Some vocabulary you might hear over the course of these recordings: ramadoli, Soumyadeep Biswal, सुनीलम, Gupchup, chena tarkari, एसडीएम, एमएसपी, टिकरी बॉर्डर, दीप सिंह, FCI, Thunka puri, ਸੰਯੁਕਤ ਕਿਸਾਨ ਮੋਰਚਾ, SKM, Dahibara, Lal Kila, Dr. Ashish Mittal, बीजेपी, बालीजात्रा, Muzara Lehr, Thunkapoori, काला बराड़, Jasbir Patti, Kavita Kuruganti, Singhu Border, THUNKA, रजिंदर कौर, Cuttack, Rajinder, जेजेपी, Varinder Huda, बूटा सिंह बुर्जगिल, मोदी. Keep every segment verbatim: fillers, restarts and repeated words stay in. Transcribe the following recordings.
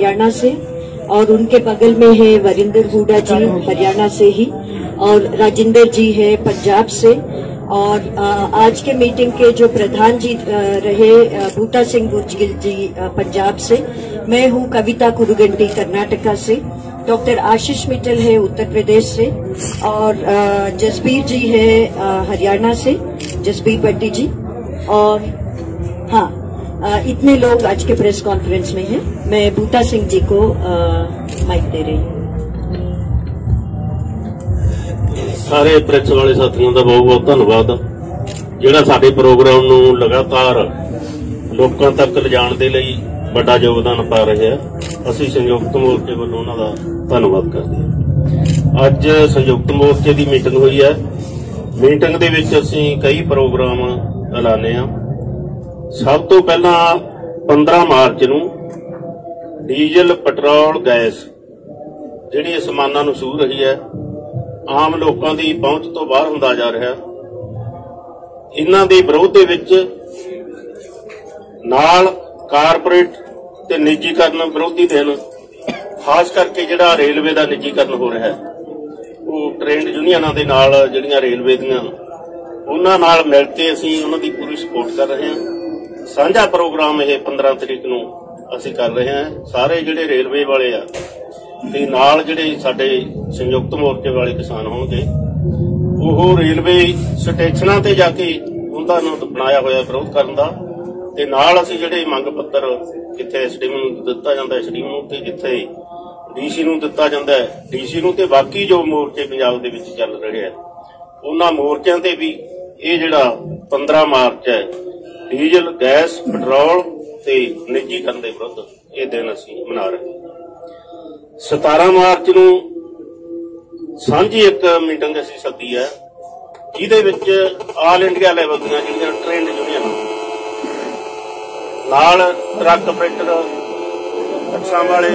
हरियाणा से, और उनके बगल में है वरिंदर हुडा जी हरियाणा से ही, और राजिंदर जी है पंजाब से। और आज के मीटिंग के जो प्रधान जी रहे बूटा सिंह बुर्जगिल जी पंजाब से, मैं हूँ कविता कुरुगंटी कर्नाटका से, डॉक्टर आशीष मित्तल है उत्तर प्रदेश से, और जसबीर जी है हरियाणा से, जसबीर पट्टी जी। और हाँ, इतने लोग आज के प्रेस कॉन्फ्रेंस में हैं। मैं बूटा सिंह जी को माइक दे रही हूँ। सारे प्रेस वाले साथियों का बहुत बहुत धन्यवाद, जिहड़ा साडे प्रोग्राम नू लगातार लोगों तक लिजाण दे लई बड़ा योगदान पा रहे हैं। असीं संयुक्त मोर्चे वालों उन्हां दा धन्नवाद करते हैं। अज संयुक्त मोर्चे की मीटिंग हुई है। मीटिंग दे विच असीं कई प्रोग्राम ऐलाने आ। सब तो पहला पंद्रह मार्च नूं डीजल पेट्रोल गैस जिहड़ी आसमानां नूं छू रही है, आम लोगों की पहुंच तो बाहर हुंदा जा रहा है। इन्हां दे विरोध दे विच नाल कारपोरेट ते निजीकरण विरोधी दिन, खास करके जिहड़ा रेलवे दा निजीकरण हो रहा है, वो ट्रेड यूनियनां दे नाल जिहड़ियां रेलवे दीयां उन्हां नाल मिलके असीं उन्हां दी पूरी सपोर्ट कर रहे हैं। साझा प्रोग्राम यह पंद्रह तरीक नूं असीं कर रहे हैं। सारे जिहड़े रेलवे वाले आ ते नाल जिहड़े साडे संयुक्त मोर्चे वाले किसान होणगे, ओह रेलवे स्टेशनां ते जाके उन्हां नूं बनाया होया विरोध करन दा, ते नाल असीं जिहड़े मंग पत्तर जिथे एसडीएम नूं दित्ता जांदा एसडीएम नूं ते जिथे डीसी नूं दित्ता जांदा डीसी नूं, ते बाकी जो मोर्चे पंजाब दे विच चल रहे आ उन्हां मोर्चिਆਂ ਤੇ भी ਇਹ ਜਿਹੜਾ पंद्रह ਮਾਰਚ ਹੈ ਡੀਜ਼ਲ ਗੈਸ ਪੈਟਰੋਲ ਤੇ ਨਿੱਜੀਕਰਨ ਦੇ ਵਿਰੁੱਧ ਇਹ ਦਿਨ ਅਸੀਂ ਮਨਾ ਰਹੇ ਹਾਂ। सत्रह ਮਾਰਚ ਨੂੰ ਸਾਂਝੀ ਇੱਕ ਮੀਟਿੰਗ ਅਸੀਂ ਸੱਦੀ ਹੈ, ਜਿਹਦੇ ਵਿੱਚ ਆਲ ਇੰਡੀਆ ਲੈਵਲ ਦੀਆਂ ਜਿਹੜੀਆਂ ਟ੍ਰੇਡ ਯੂਨੀਅਨ ਨਾਲ ਟਰੱਕ ਆਪਰੇਟਰ ਅਕਸਾਂ ਵਾਲੇ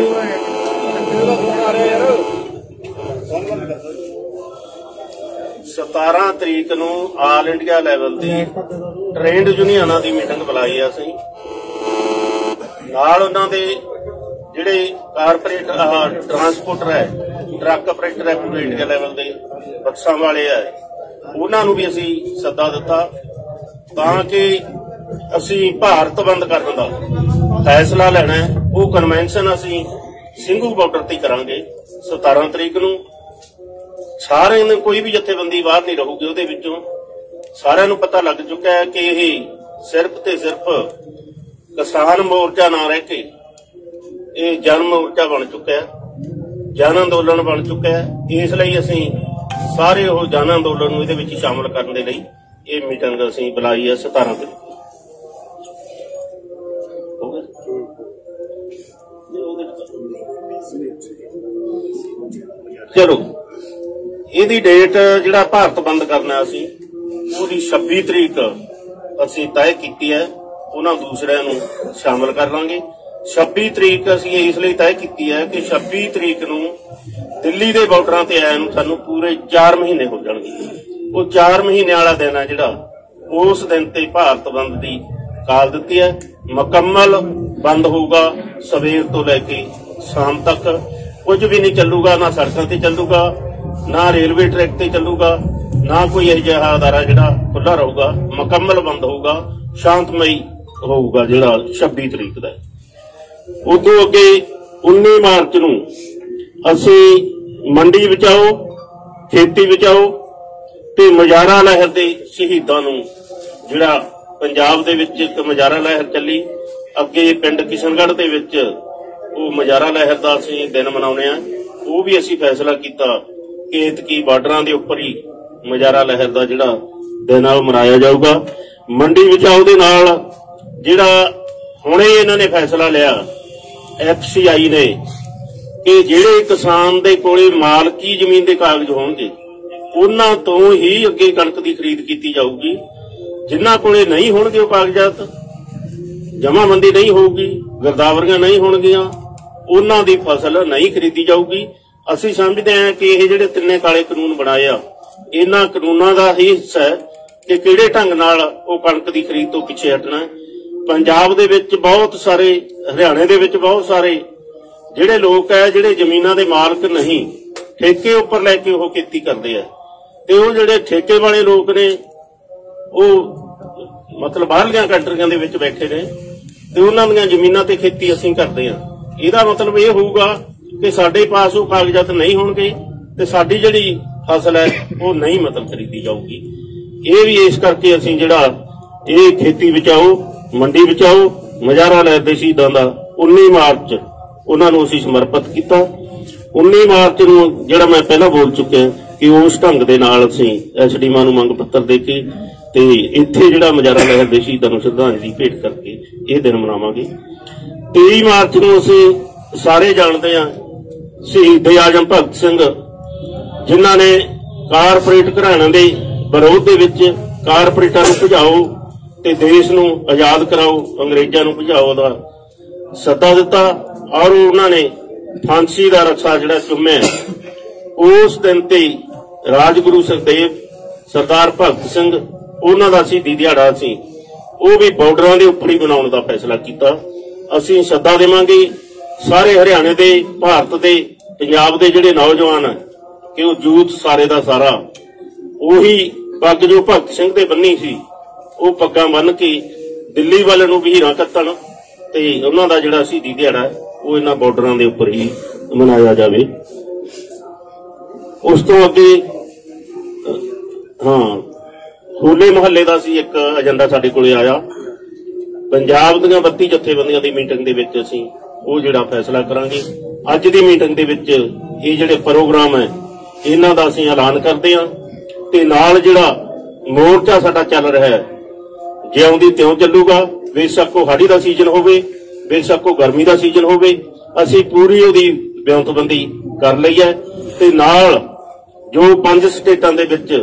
सतारह तरीक नू आल इंडिया लैवल की ट्रेड यूनियनां की मीटिंग बुलाई है। असीं नाल उन्हां दे जिहड़े कारपोरेट ट्रांसपोर्टर है ट्रक ऑपरेटर है पूरे इंडिया लैवल के बक्सां वाले है, उन्हां नू भी असीं सद्दा दित्ता तां कि असीं भारत बंद करन दा फैसला लैणा है। वो कन्वेंशन असीं सिंघू बॉर्डर ते करांगे सतारह तरीक नू। सारे ने कोई भी जथेबंदी बाहर नहीं रहूगी, उहदे विचों सारिआं नूं पता लग चुका है कि इह सिर्फ ते सिर्फ किसान मोर्चा ना रह के इह जन मोर्चा बन चुका है, जन अंदोलन बन चुका है। इस लई असीं सारे उह जन अंदोलन नूं इहदे विच शामिल करन दे लई इह मीटिंग असीं बुलाई है सतारह तरीक। चलो ਇਹਦੀ डेट ਜਿਹੜਾ ਭਾਰਤ बंद करना ਅਸੀਂ ਉਹਦੀ छब्बीस ਤਰੀਕ ਅਸੀਂ ਤੈਅ ਕੀਤੀ ਹੈ। ਉਹਨਾਂ ਦੂਸਰਿਆਂ ਨੂੰ ਸ਼ਾਮਲ ਕਰ ਲਾਂਗੇ। छब्बीस ਤਰੀਕ ਅਸੀਂ ਇਸ ਲਈ ਤੈਅ ਕੀਤੀ ਹੈ ਕਿ छब्बीस ਤਰੀਕ ਨੂੰ ਦਿੱਲੀ ਦੇ ਬਾਰਡਰਾਂ ਤੇ ਆਇਆ ਨੂੰ ਸਾਨੂੰ ਪੂਰੇ चार ਮਹੀਨੇ ਹੋ ਜਾਣਗੇ। ਉਹ चार ਮਹੀਨੇ ਵਾਲਾ ਦਿਨ ਹੈ ਜਿਹੜਾ ਉਸ ਦਿਨ ਤੇ ਭਾਰਤ ਬੰਦ ਦੀ ਕਾਲ ਦਿੱਤੀ ਹੈ। ਮੁਕੰਮਲ ਬੰਦ ਹੋਊਗਾ ਸਵੇਰ ਤੋਂ ਲੈ ਕੇ ਸ਼ਾਮ ਤੱਕ। ਕੁਝ ਵੀ ਨਹੀਂ ਚੱਲੂਗਾ, ਨਾ ਸੜਕਾਂ ਤੇ ਚੱਲੂਗਾ, ना रेलवे ट्रैक ते चलूगा, ना कोई अजिहा अदारा जिहड़ा खुला रहूगा, मुकम्मल बंद होगा, शांतमई होगा जिहड़ा छब्बीस तरीक दा। उदों अगे उन्नीस मार्च नूं असीं मंडी बचाओ खेती बचाओ ते मुजारा लहर दे शहीदां नूं जिहड़ा पंजाब दे विच इक मुजारा लहर चली, अगे पिंड किशनगढ़ दे विच ओह मुजारा लहर दा असीं दिन मनाउने आ। ओह भी असीं फैसला कीता केत की बार्डरां दे उपर ही मुजारा लहर दा जिहड़ा दिन मनाया जाऊगा। मंडी बचाओ दे नाल जिहड़ा हुणे इन्हां ने फैसला लिया एफ सी आई ने कि जिहड़े किसान दे कोले मालकी जमीन दे कागज होणगे उन्हां तों ही अगे कणक दी खरीद कीती जाऊगी। जिन्हां कोले नहीं होणगे ओ कागजात, जमाबंदी नहीं होऊगी, गिरदावरीआं नहीं होणगीआं, उन्हां दी फसल नहीं खरीदी जाऊगी। ਅਸੀਂ ਸਮਝਦੇ ਹਾਂ ਕਿ ਇਹ ਜਿਹੜੇ ਤਿੰਨੇ ਕਾਲੇ ਕਾਨੂੰਨ ਬਣਾਏ ਆ ਇਹਨਾਂ ਕਾਨੂੰਨਾਂ ਦਾ ਹੀ ਹਿੱਸਾ ਹੈ ਕਿ ਕਿਹੜੇ ਢੰਗ ਨਾਲ ਉਹ ਕਣਕ ਦੀ ਖਰੀਦ ਤੋਂ ਪਿੱਛੇ ਹਟਣਾ। ਪੰਜਾਬ ਦੇ ਵਿੱਚ ਬਹੁਤ ਸਾਰੇ, ਹਰਿਆਣੇ ਦੇ ਵਿੱਚ ਬਹੁਤ ਸਾਰੇ ਜਿਹੜੇ ਲੋਕ ਹੈ ਜਿਹੜੇ ਜ਼ਮੀਨਾਂ ਦੇ ਮਾਲਕ ਨਹੀਂ, ਠੇਕੇ ਉੱਪਰ ਲੈ ਕੇ ਉਹ ਖੇਤੀ ਕਰਦੇ ਆ, ਤੇ ਉਹ ਜਿਹੜੇ ਠੇਕੇ ਵਾਲੇ ਲੋਕ ਨੇ ਉਹ ਮਤਲਬ ਬਾਹਰਲੀਆਂ ਕੰਟਰੀਆਂ ਦੇ ਵਿੱਚ ਬੈਠੇ ਨੇ ਤੇ ਉਹਨਾਂ ਦੀਆਂ ਜ਼ਮੀਨਾਂ ਤੇ ਖੇਤੀ ਅਸੀਂ ਕਰਦੇ ਆ। ਇਹਦਾ ਮਤਲਬ ਇਹ ਹੋਊਗਾ ਕਿ ਸਾਡੇ ਪਾਸ ਉਹ ਕਾਗਜ਼ਾਤ ਨਹੀਂ ਹੋਣਗੇ ਤੇ ਸਾਡੀ ਜਿਹੜੀ ਫਸਲ ਹੈ ਉਹ ਨਹੀਂ ਮਤਲਬ ਖਰੀਦੀ ਜਾਊਗੀ। ਇਹ ਵੀ ਇਸ ਕਰਕੇ ਅਸੀਂ ਜਿਹੜਾ ਇਹ ਖੇਤੀ ਬਚਾਓ ਮੰਡੀ ਬਚਾਓ ਮੁਜ਼ਾਹਰਾ ਲਹਿਰ ਦੇ ਸ਼ਹੀਦਾਂ ਦਾ ਉੱਨੀ ਮਾਰਚ ਉਹਨਾਂ ਨੂੰ ਅਸੀਂ ਸਮਰਪਿਤ ਕੀਤਾ। ਉੱਨੀ ਮਾਰਚ ਨੂੰ ਜਿਹੜਾ ਮੈਂ ਪਹਿਲਾਂ ਬੋਲ ਚੁੱਕਿਆ ਕਿ ਉਸ ਢੰਗ ਦੇ ਨਾਲ ਅਸੀਂ ਐਸਡੀਮਾਂ ਨੂੰ ਮੰਗ ਪੱਤਰ ਦੇ ਕੇ ਤੇ ਇੱਥੇ ਜਿਹੜਾ ਮੁਜ਼ਾਹਰਾ ਲਹਿਰ ਦੇ ਸ਼ਹੀਦਾਂ ਨੂੰ ਸ਼ਰਧਾਂਜਲੀ ਭੇਟ ਕਰਕੇ ਇਹ ਦਿਨ ਮਨਾਵਾਂਗੇ। ਤੇਈ ਮਾਰਚ ਨੂੰ ਅਸੀਂ ਸਾਰੇ ਜਾਣਦੇ ਹਾਂ ਸ਼ਹੀਦ ਆਜ਼ਮ ਭਗਤ ਸਿੰਘ, ਜਿਨ੍ਹਾਂ ਨੇ ਕਾਰਪੋਰੇਟ ਘਰਾਣਿਆਂ ਦੇ ਵਿਰੋਧ ਦੇ ਵਿੱਚ ਕਾਰਪੋਰੇਟਾਂ ਨੂੰ ਭਜਾਓ ਤੇ ਦੇਸ਼ ਨੂੰ ਆਜ਼ਾਦ ਕਰਾਓ, ਅੰਗਰੇਜ਼ਾਂ ਨੂੰ ਭਜਾਓ ਦਾ ਸੱਦਾ ਦਿੱਤਾ ਔਰ ਉਹਨਾਂ ਨੇ ਫਾਂਸੀ ਦਾ ਰੱਸਾ ਜਿਹੜਾ ਚੁੰਮਿਆ। ਉਸ ਦਿਨ ਤੇ ਰਾਜਗੁਰੂ ਸਰਦੇਵ ਸਰਦਾਰ ਭਗਤ ਸਿੰਘ ਉਹਨਾਂ ਦਾ ਸ਼ਹੀਦੀ ਦਿਹਾੜਾ ਸੀ, ਉਹ ਵੀ ਬਾਰਡਰਾਂ ਦੇ ਉੱਪਰ ਹੀ ਬਣਾਉਣ ਦਾ ਫੈਸਲਾ ਕੀਤਾ। ਅਸੀਂ ਸੱਦਾ ਦੇਵਾਂਗੇ ਸਾਰੇ ਹਰਿਆਣੇ ਦੇ, ਭਾਰਤ ਦੇ, ਪੰਜਾਬ ਦੇ ਜਿਹੜੇ ਨੌਜਵਾਨ ਕਿ ਉਹ ਯੂਥ ਸਾਰੇ ਦਾ ਸਾਰਾ ਉਹੀ ਪੱਗ ਜੋ ਭਗਤ ਸਿੰਘ ਦੇ ਬੰਨੀ ਸੀ ਉਹ ਪੱਗਾਂ ਬੰਨ ਕੇ ਦਿੱਲੀ ਵੱਲ ਨੂੰ ਵਹੀਰਾਂ ਕੱਤਣ ਤੇ ਉਹਨਾਂ ਦਾ ਜਿਹੜਾ ਸ਼ਹੀਦੀ ਦਿਹਾੜਾ ਉਹ ਇਹਨਾਂ ਬਾਰਡਰਾਂ ਦੇ ਉੱਪਰ ਹੀ ਮਨਾਇਆ ਜਾਵੇ। ਉਸ ਤੋਂ ਅੱਗੇ ਹਾਂ ਹੋਲੇ ਮਹੱਲੇ ਦਾ ਸੀ ਇੱਕ ਏਜੰਡਾ ਸਾਡੇ ਕੋਲੇ ਆਇਆ, ਪੰਜਾਬ ਦੀਆਂ ਬੱਤੀ ਜਥੇਬੰਦੀਆਂ ਦੀ ਮੀਟਿੰਗ ਦੇ ਵਿੱਚ ਅਸੀਂ ਉਹ ਜਿਹੜਾ ਫੈਸਲਾ ਕਰਾਂਗੇ। ਅੱਜ ਦੀ ਮੀਟਿੰਗ ਦੇ ਵਿੱਚ ਇਹ ਜਿਹੜੇ ਪ੍ਰੋਗਰਾਮ ਹੈ ਇਹਨਾਂ ਦਾ ਅਸੀਂ ਐਲਾਨ ਕਰਦੇ ਹਾਂ ਤੇ ਨਾਲ ਜਿਹੜਾ ਮੋਰਚਾ ਸਾਡਾ ਚੱਲ ਰਿਹਾ ਹੈ ਜਿਉਂਦੀ ਤਿਉਂ ਚੱਲੂਗਾ, ਬੇਸ਼ੱਕ ਕੋ ਹਾੜੀ ਦਾ ਸੀਜ਼ਨ ਹੋਵੇ, ਬੇਸ਼ੱਕ ਕੋ ਗਰਮੀ ਦਾ ਸੀਜ਼ਨ ਹੋਵੇ, ਅਸੀਂ ਪੂਰੀ ਉਹਦੀ ਵਿਉਂਤਬੰਦੀ ਕਰ ਲਈ ਹੈ। ਤੇ ਨਾਲ ਜੋ ਪੰਜ ਸਟੇਟਾਂ ਦੇ ਵਿੱਚ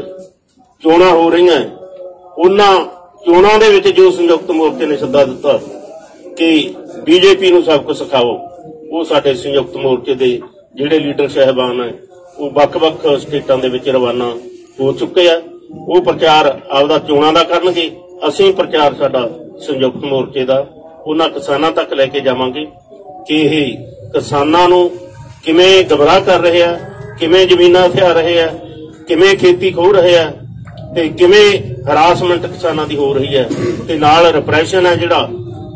ਚੋਣਾਂ ਹੋ ਰਹੀਆਂ ਉਹਨਾਂ ਚੋਣਾਂ ਦੇ ਵਿੱਚ ਜੋ ਸੰਯੁਕਤ ਮੋਰਚੇ ਨੇ ਸੱਦਾ ਦਿੱਤਾ ਕਿ ਬੀਜੇਪੀ ਨੂੰ ਸਬਕ ਸਿਖਾਓ, ਉਹ ਸਾਡੇ ਸੰਯੁਕਤ ਮੋਰਚੇ ਦੇ ਜਿਹੜੇ ਲੀਡਰ ਸਾਹਿਬਾਨ ਹੈ ਉਹ ਵੱਖ-ਵੱਖ ਸਟੇਟਾਂ ਦੇ ਵਿੱਚ ਰਵਾਨਾ ਹੋ ਚੁੱਕੇ ਆ। ਉਹ ਪ੍ਰਚਾਰ ਆਪਦਾ ਚੋਣਾਂ ਦਾ ਕਰਨਗੇ, ਅਸੀਂ ਪ੍ਰਚਾਰ ਸਾਡਾ ਸੰਯੁਕਤ ਮੋਰਚੇ ਦਾ ਉਹਨਾਂ ਕਿਸਾਨਾਂ ਤੱਕ ਲੈ ਕੇ ਜਾਵਾਂਗੇ ਕਿ ਇਹ ਕਿਸਾਨਾਂ ਨੂੰ ਕਿਵੇਂ ਗਬਰਾ ਕਰ ਰਹੇ ਆ, ਕਿਵੇਂ ਜ਼ਮੀਨਾਂ ਹਥਿਆ ਰਹੇ ਆ, ਕਿਵੇਂ ਖੇਤੀ ਖੋਹ ਰਹੇ ਆ ਤੇ ਕਿਵੇਂ ਹਰਾਸਮੈਂਟ ਕਿਸਾਨਾਂ ਦੀ ਹੋ ਰਹੀ ਹੈ ਤੇ ਨਾਲ ਰਿਪਰੈਸ਼ਨ ਹੈ ਜਿਹੜਾ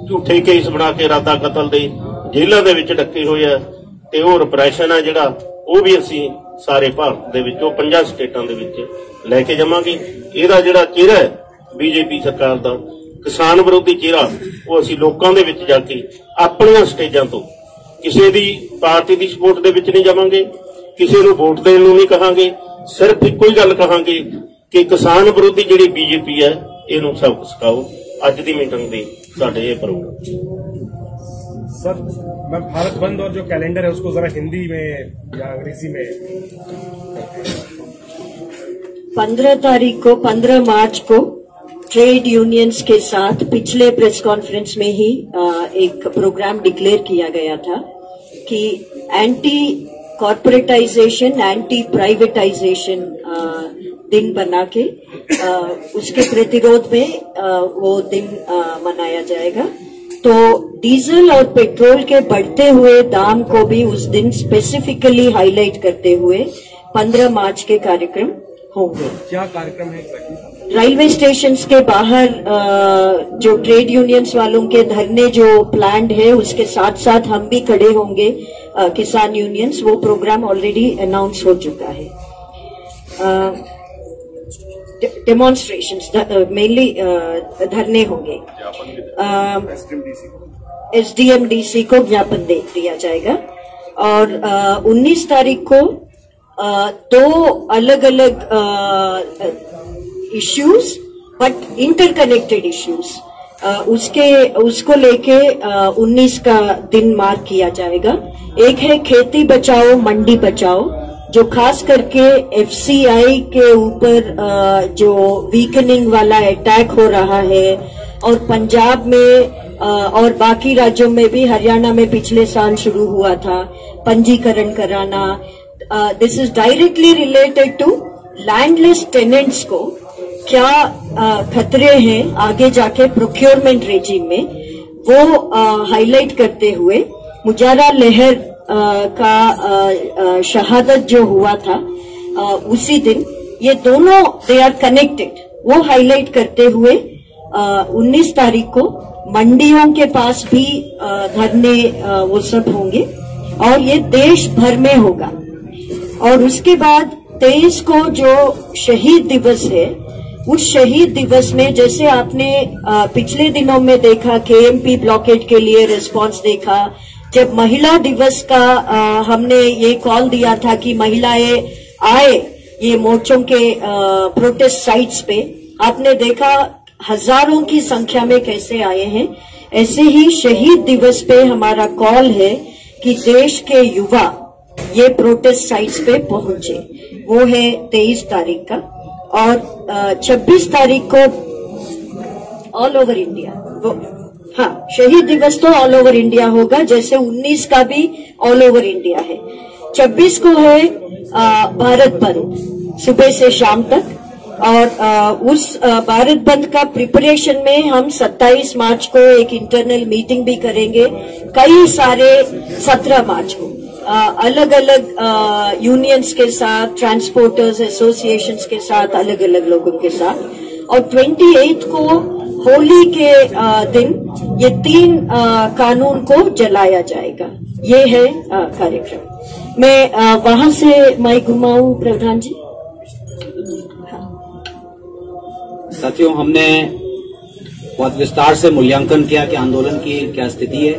ਝੂਠੇ ਕੇਸ ਬਣਾ ਕੇ ਇਰਾਦਾ ਕਤਲ ਦੇ ਜੇਲ੍ਹਾਂ ਦੇ ਵਿੱਚ ਡੱਕੇ ਹੋਏ ਆ ਤੇ ਉਹ ਰਿਪਰੈਸ਼ਨ ਹੈ ਜਿਹੜਾ ਉਹ ਵੀ ਅਸੀਂ ਸਾਰੇ ਭਾਰਤ ਦੇ ਵਿੱਚੋਂ ਪੰਜਾਂ ਸਟੇਟਾਂ ਦੇ ਵਿੱਚ ਲੈ ਕੇ ਜਾਵਾਂਗੇ। ਇਹਦਾ ਜਿਹੜਾ ਚਿਹਰਾ ਹੈ ਬੀਜੇਪੀ ਸਰਕਾਰ ਦਾ ਕਿਸਾਨ ਵਿਰੋਧੀ ਚਿਹਰਾ ਉਹ ਅਸੀਂ ਲੋਕਾਂ ਦੇ ਵਿੱਚ ਜਾ ਕੇ ਆਪਣੀਆਂ ਸਟੇਜਾਂ ਤੋਂ ਕਿਸੇ ਦੀ ਪਾਰਟੀ ਦੀ ਸਪੋਰਟ ਦੇ ਵਿੱਚ ਨਹੀਂ ਜਾਵਾਂਗੇ, ਕਿਸੇ ਨੂੰ ਵੋਟ ਦੇਣ ਨੂੰ ਨਹੀਂ ਕਹਾਂਗੇ, ਸਿਰਫ ਇੱਕੋ ਹੀ ਗੱਲ ਕਹਾਂਗੇ ਕਿ ਕਿਸਾਨ ਵਿਰੋਧੀ ਜਿਹੜੀ ਬੀਜੇਪੀ ਹੈ ਇਹਨੂੰ ਸਬਕ ਸਿਖਾਓ। ਅੱਜ ਦੀ ਮੀਟਿੰਗ ਦੇ ਸਾਡੇ ਇਹ ਪ੍ਰੋਗਰਾਮ। ਸਰ मैं भारत बंद और जो कैलेंडर है उसको जरा हिंदी में या अंग्रेजी में। पंद्रह तारीख को पंद्रह मार्च को ट्रेड यूनियंस के साथ पिछले प्रेस कॉन्फ्रेंस में ही एक प्रोग्राम डिक्लेयर किया गया था कि एंटी कॉर्पोरेटाइजेशन एंटी प्राइवेटाइजेशन दिन बना के उसके प्रतिरोध में वो दिन मनाया जाएगा। तो डीजल और पेट्रोल के बढ़ते हुए दाम को भी उस दिन स्पेसिफिकली हाईलाइट करते हुए पंद्रह मार्च के कार्यक्रम होंगे। क्या कार्यक्रम है? रेलवे स्टेशंस के बाहर जो ट्रेड यूनियंस वालों के धरने जो प्लान्ड है उसके साथ साथ हम भी खड़े होंगे किसान यूनियंस। वो प्रोग्राम ऑलरेडी अनाउंस हो चुका है। डेमोन्स्ट्रेशंस मेनली धरने होंगे। एसडीएमडीसी को ज्ञापन दे दिया जाएगा और उन्नीस तारीख को आ, दो अलग अलग इश्यूज बट इंटरकनेक्टेड इश्यूज उसके उसको लेके उन्नीस का दिन मार्क किया जाएगा। एक है खेती बचाओ मंडी बचाओ जो खास करके एफसीआई के ऊपर जो वीकनिंग वाला अटैक हो रहा है और पंजाब में और बाकी राज्यों में भी, हरियाणा में पिछले साल शुरू हुआ था, पंजीकरण कराना। This is directly related to landless tenants को क्या uh, खतरे हैं आगे जाके प्रोक्योरमेंट रेजिम में, वो हाईलाइट uh, करते हुए मुजाहरा लहर का शहादत जो हुआ था उसी दिन, ये दोनों दे आर कनेक्टेड, वो हाईलाइट करते हुए उन्नीस तारीख को मंडियों के पास भी धरने वो सब होंगे और ये देश भर में होगा। और उसके बाद तेईस को जो शहीद दिवस है, उस शहीद दिवस में जैसे आपने पिछले दिनों में देखा केएमपी ब्लॉकेट के लिए रिस्पांस देखा, जब महिला दिवस का हमने ये कॉल दिया था कि महिलाएं आए ये मोर्चों के प्रोटेस्ट साइट्स पे, आपने देखा हजारों की संख्या में कैसे आए हैं। ऐसे ही शहीद दिवस पे हमारा कॉल है कि देश के युवा ये प्रोटेस्ट साइट्स पे पहुंचे, वो है तेईस तारीख का। और छब्बीस तारीख को ऑल ओवर इंडिया, वो हाँ शहीद दिवस तो ऑल ओवर इंडिया होगा जैसे उन्नीस का भी ऑल ओवर इंडिया है। छब्बीस को है आ, भारत बंद सुबह से शाम तक, और आ, उस आ, भारत बंद का प्रिपरेशन में हम सत्ताईस मार्च को एक इंटरनल मीटिंग भी करेंगे, कई सारे सत्रह मार्च को आ, अलग अलग यूनियंस के साथ, ट्रांसपोर्टर्स एसोसिएशंस के साथ, अलग अलग लोगों के साथ। और अट्ठाईस को होली के आ, दिन ये तीन आ, कानून को जलाया जाएगा, ये है कार्यक्रम। मैं आ, वहां से मैं घुमाऊं प्रधान जी। साथियों, हमने बहुत विस्तार से मूल्यांकन किया कि आंदोलन की क्या स्थिति है।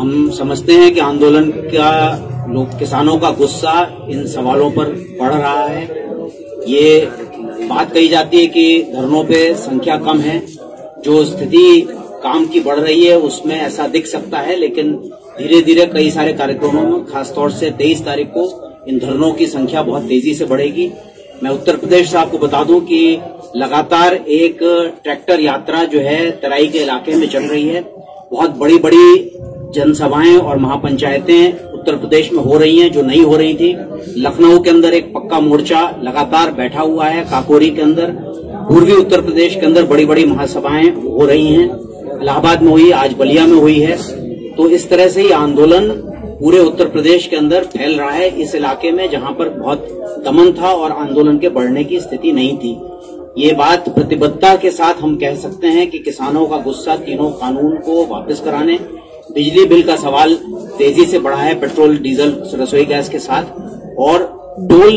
हम समझते हैं कि आंदोलन का लोग किसानों का गुस्सा इन सवालों पर बढ़ रहा है। ये बात कही जाती है कि धरनों पे संख्या कम है, जो स्थिति काम की बढ़ रही है उसमें ऐसा दिख सकता है, लेकिन धीरे धीरे कई सारे कार्यक्रमों में खासतौर से तेईस तारीख को इन धरनों की संख्या बहुत तेजी से बढ़ेगी। मैं उत्तर प्रदेश से आपको बता दूं कि लगातार एक ट्रैक्टर यात्रा जो है तराई के इलाके में चल रही है, बहुत बड़ी बड़ी जनसभाएं और महापंचायतें उत्तर प्रदेश में हो रही हैं जो नहीं हो रही थी। लखनऊ के अंदर एक पक्का मोर्चा लगातार बैठा हुआ है, काकोरी के अंदर, पूर्वी उत्तर प्रदेश के अंदर बड़ी बड़ी महासभाएं हो रही हैं, इलाहाबाद में हुई, आज बलिया में हुई है। तो इस तरह से ये आंदोलन पूरे उत्तर प्रदेश के अंदर फैल रहा है, इस इलाके में जहां पर बहुत दमन था और आंदोलन के बढ़ने की स्थिति नहीं थी। ये बात प्रतिबद्धता के साथ हम कह सकते हैं कि किसानों का गुस्सा तीनों कानून को वापस कराने, बिजली बिल का सवाल तेजी से बढ़ा है पेट्रोल डीजल रसोई गैस के साथ, और टोल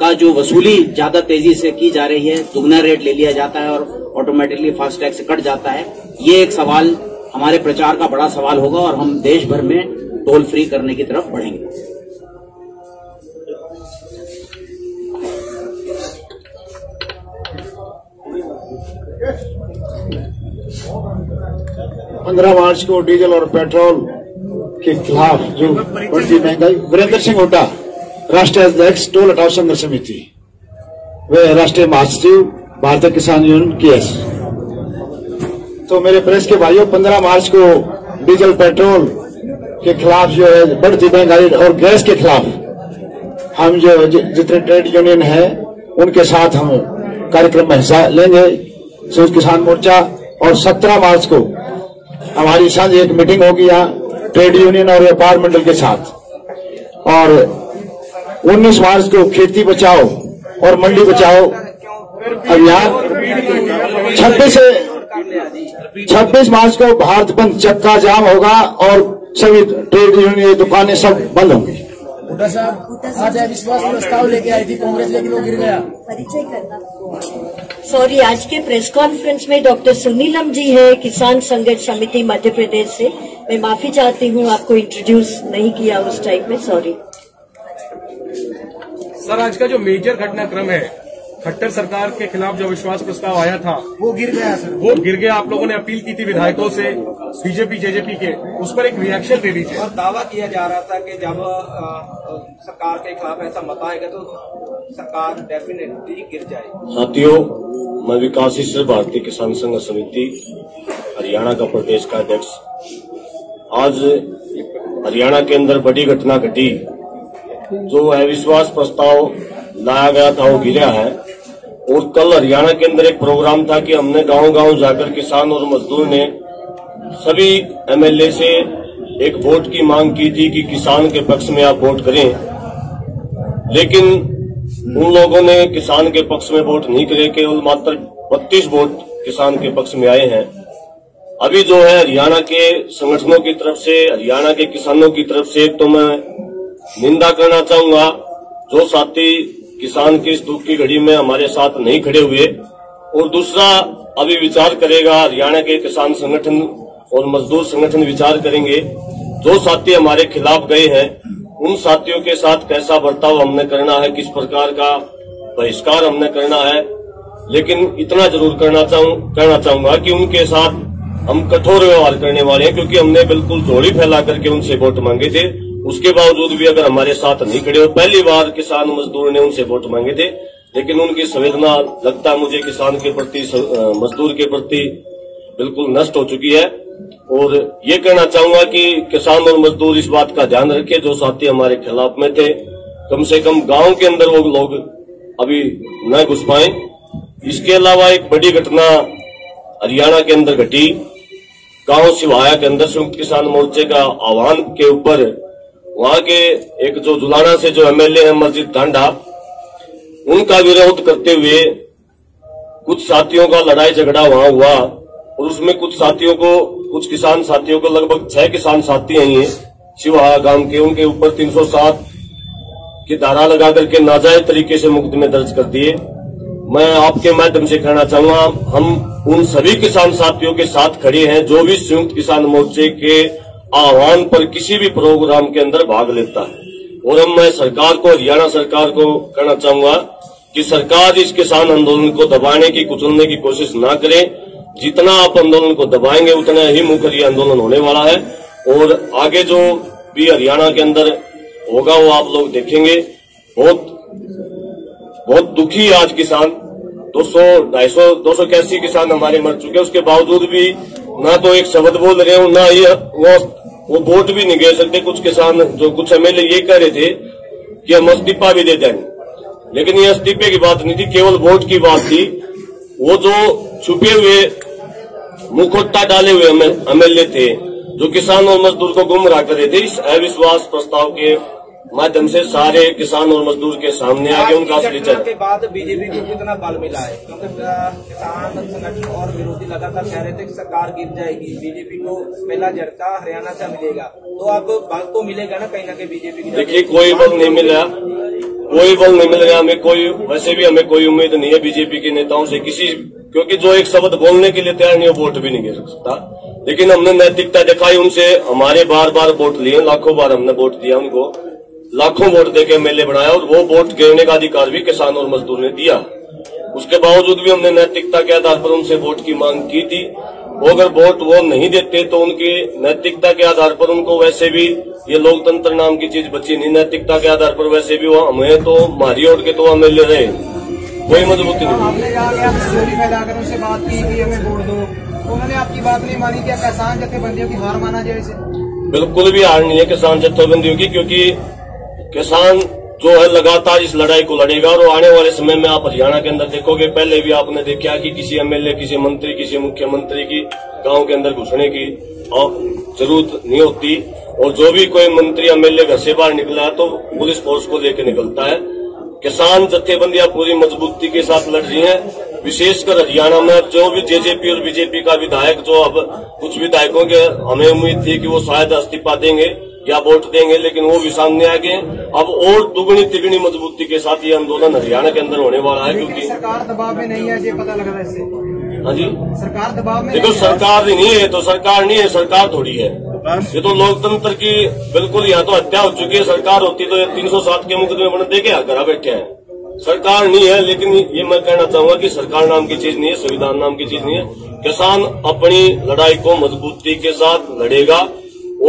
का जो वसूली ज्यादा तेजी से की जा रही है, दुगना रेट ले लिया जाता है और ऑटोमेटिकली फास्ट टैग से कट जाता है, ये एक सवाल हमारे प्रचार का बड़ा सवाल होगा और हम देश भर में टोल फ्री करने की तरफ बढ़ेंगे। पंद्रह मार्च को डीजल और पेट्रोल के खिलाफ जो बढ़ती महंगाई, वीरेंद्र सिंह हुड्डा राष्ट्रीय अध्यक्ष टोल हटाओ संघर्ष समिति, वे राष्ट्रीय महासचिव भारतीय किसान यूनियन केएस। तो मेरे प्रेस के भाइयों, पंद्रह मार्च को डीजल पेट्रोल के खिलाफ जो है बढ़ती महंगाई और गैस के खिलाफ हम जो जितने ट्रेड यूनियन हैं उनके साथ हम कार्यक्रम में हिस्सा लेंगे, संयुक्त किसान मोर्चा। और सत्रह मार्च को हमारी सांझ एक मीटिंग होगी यहाँ ट्रेड यूनियन और व्यापार मंडल के साथ। और उन्नीस मार्च को खेती बचाओ और मंडी बचाओ अभियान, छब्बीस छब्बीस मार्च को भारत बंद चक्का जाम होगा और सभी ट्रेड यूनियन दुकानें सब बंद होंगी। हुड्डा साहब आज अविश्वास प्रस्ताव लेके आई थी कांग्रेस, लेकिन वो गिर गया। परिचय करना। सॉरी, आज के प्रेस कॉन्फ्रेंस में डॉक्टर सुनीलम जी है किसान संघर्ष समिति मध्य प्रदेश से, मैं माफी चाहती हूँ आपको इंट्रोड्यूस नहीं किया उस टाइम में, सॉरी। सर, आज का जो मेजर घटनाक्रम है, खट्टर सरकार के खिलाफ जो अविश्वास प्रस्ताव आया था वो गिर गया सर, वो गिर गया। आप लोगों ने अपील की थी विधायकों से बीजेपी जेजेपी के, उस पर एक रिएक्शन दे दीजिए। और दावा किया जा रहा था कि जब आ, सरकार के खिलाफ ऐसा मत आएगा तो सरकार डेफिनेटली गिर जाएगी। साथियों, मैं विकासशील भारतीय किसान संघर्ष समिति हरियाणा का प्रदेश का अध्यक्ष, आज हरियाणा के अंदर बड़ी घटना घटी, जो अविश्वास प्रस्ताव लाया गया था वो गिरा है। और कल हरियाणा के अंदर एक प्रोग्राम था कि हमने गांव-गांव जाकर किसान और मजदूर ने सभी एमएलए से एक वोट की मांग की थी कि किसान के पक्ष में आप वोट करें, लेकिन उन लोगों ने किसान के पक्ष में वोट नहीं करे, केवल मात्र बत्तीस वोट किसान के पक्ष में आए हैं। अभी जो है हरियाणा के संगठनों की तरफ से, हरियाणा के किसानों की तरफ से तो मैं निंदा करना चाहूंगा जो साथी किसान की इस दुख की घड़ी में हमारे साथ नहीं खड़े हुए, और दूसरा अभी विचार करेगा हरियाणा के किसान संगठन और मजदूर संगठन विचार करेंगे, जो साथी हमारे खिलाफ गए हैं उन साथियों के साथ कैसा बर्ताव हमने करना है, किस प्रकार का बहिष्कार हमने करना है। लेकिन इतना जरूर करना चाहूं करना चाहूंगा कि उनके साथ हम कठोर व्यवहार करने वाले हैं, क्योंकि हमने बिल्कुल झोली फैला करके उनसे वोट मांगे थे, उसके बावजूद भी अगर हमारे साथ नहीं खड़े हो। पहली बार किसान मजदूर ने उनसे वोट मांगे थे, लेकिन उनकी संवेदना लगता मुझे किसान के प्रति, मजदूर के प्रति बिल्कुल नष्ट हो चुकी है। और ये कहना चाहूंगा कि किसान और मजदूर इस बात का ध्यान रखे, जो साथी हमारे खिलाफ में थे कम से कम गाँव के अंदर वो लोग अभी न घुस पाए। इसके अलावा एक बड़ी घटना हरियाणा के अंदर घटी, गांव सिवाया के अंदर संयुक्त किसान मोर्चे का आह्वान के ऊपर वहां के एक जो जुलाना से जो एमएलए हैं मस्जिद ढांडा, उनका विरोध करते हुए कुछ साथियों का लड़ाई झगड़ा वहां हुआ, और उसमें कुछ साथियों को, कुछ किसान साथियों को, लगभग छह किसान साथी हैं ये सिवाहा गांव के, उनके ऊपर तीन सौ सात की धारा लगा करके नाजायज तरीके से मुकदमे दर्ज कर दिए। मैं आपके माध्यम से कहना चाहूंगा, हम उन सभी किसान साथियों के साथ खड़े हैं जो भी संयुक्त किसान मोर्चे के आह्वान पर किसी भी प्रोग्राम के अंदर भाग लेता है। और अब मैं सरकार को, हरियाणा सरकार को कहना चाहूंगा कि सरकार इस किसान आंदोलन को दबाने की, कुचलने की कोशिश ना करे। जितना आप आंदोलन को दबाएंगे उतना ही मुखर ये आंदोलन होने वाला है, और आगे जो भी हरियाणा के अंदर होगा वो आप लोग देखेंगे। बहुत बहुत दुखी आज किसान, दो सौ, ढाई सौ, दो सौ इक्यासी किसान हमारे मर चुके हैं, उसके बावजूद भी ना तो एक शब्द बोल रहे हो, ना ये वो वो वोट भी नहीं गिर सकते। कुछ किसान जो, कुछ एमएलए ये कह रहे थे कि हम इस्तीफा भी दे देंगे, लेकिन ये इस्तीफे की बात नहीं थी, केवल वोट की बात थी। वो जो छुपे हुए, मुखोटा डाले हुए एमएलए थे जो किसान और मजदूर को गुमराह कर रहे थे, इस अविश्वास प्रस्ताव के माध्यम से सारे किसान और मजदूर के सामने आगे उनका परिचय के बाद बीजेपी को कितना बल मिला है, क्योंकि किसान संगठन और विरोधी लगातार कह रहे थे कि सरकार गिर जाएगी, बीजेपी को पहला झटका हरियाणा से मिलेगा, तो अब बल तो मिलेगा ना कहीं ना कहीं बीजेपी की। देखिए कोई बल नहीं मिला, कोई बल नहीं मिल रहा हमें, कोई वैसे भी हमें कोई उम्मीद नहीं है बीजेपी के नेताओं से किसी, क्योंकि जो एक शब्द बोलने के लिए तैयार नहीं हो वोट भी नहीं गिर सकता। लेकिन हमने नैतिकता दिखाई, उनसे हमारे बार बार वोट लिए, लाखों बार हमने वोट दिया उनको, लाखों वोट देके एमएलए बनाया, और वो वोट गिरने का अधिकार भी किसान और मजदूर ने दिया। उसके बावजूद भी हमने नैतिकता के आधार पर उनसे वोट की मांग की थी, वो अगर वोट वो नहीं देते तो उनकी नैतिकता के आधार पर उनको, वैसे भी ये लोकतंत्र नाम की चीज बची नहीं, नैतिकता के आधार पर वैसे भी वो हमें तो मारी ओढ़ के तो एमएलए रहे, कोई मजबूती नहीं। बिल्कुल भी हार नहीं है किसान जत्थेबंदियों की, क्योंकि किसान जो है लगातार इस लड़ाई को लड़ेगा, और आने वाले समय में आप हरियाणा के अंदर देखोगे, पहले भी आपने देखा कि किसी एमएलए, किसी मंत्री, किसी मुख्यमंत्री की गांव के अंदर घुसने की जरूरत नहीं होती, और जो भी कोई मंत्री एमएलए घर से बाहर निकला तो पुलिस फोर्स को लेकर निकलता है। किसान जत्थेबंदियां पूरी मजबूती के साथ लड़ रही है, विशेषकर हरियाणा में जो भी जेजेपी और बीजेपी का विधायक, जो अब कुछ विधायकों के हमें उम्मीद थी कि वो शायद इस्तीफा देंगे या वोट देंगे, लेकिन वो भी सामने आ गए। अब और दुगनी तिगुनी मजबूती के साथ ये आंदोलन हरियाणा के अंदर होने वाला है, क्योंकि सरकार दबाव में नहीं है, ये पता लग रहा है इससे। हाँ जी, सरकार दबाव में, देखो सरकार नहीं है तो सरकार नहीं है, सरकार थोड़ी है, ये तो लोकतंत्र की बिल्कुल या तो हत्या हो चुकी है। सरकार होती तो तीन सौ सात के मुकदमे बने दे गया, घर बैठे हैं, सरकार नहीं है। लेकिन ये मैं कहना चाहूंगा कि सरकार नाम की चीज नहीं है, संविधान नाम की चीज नहीं है। किसान अपनी लड़ाई को मजबूती के साथ लड़ेगा,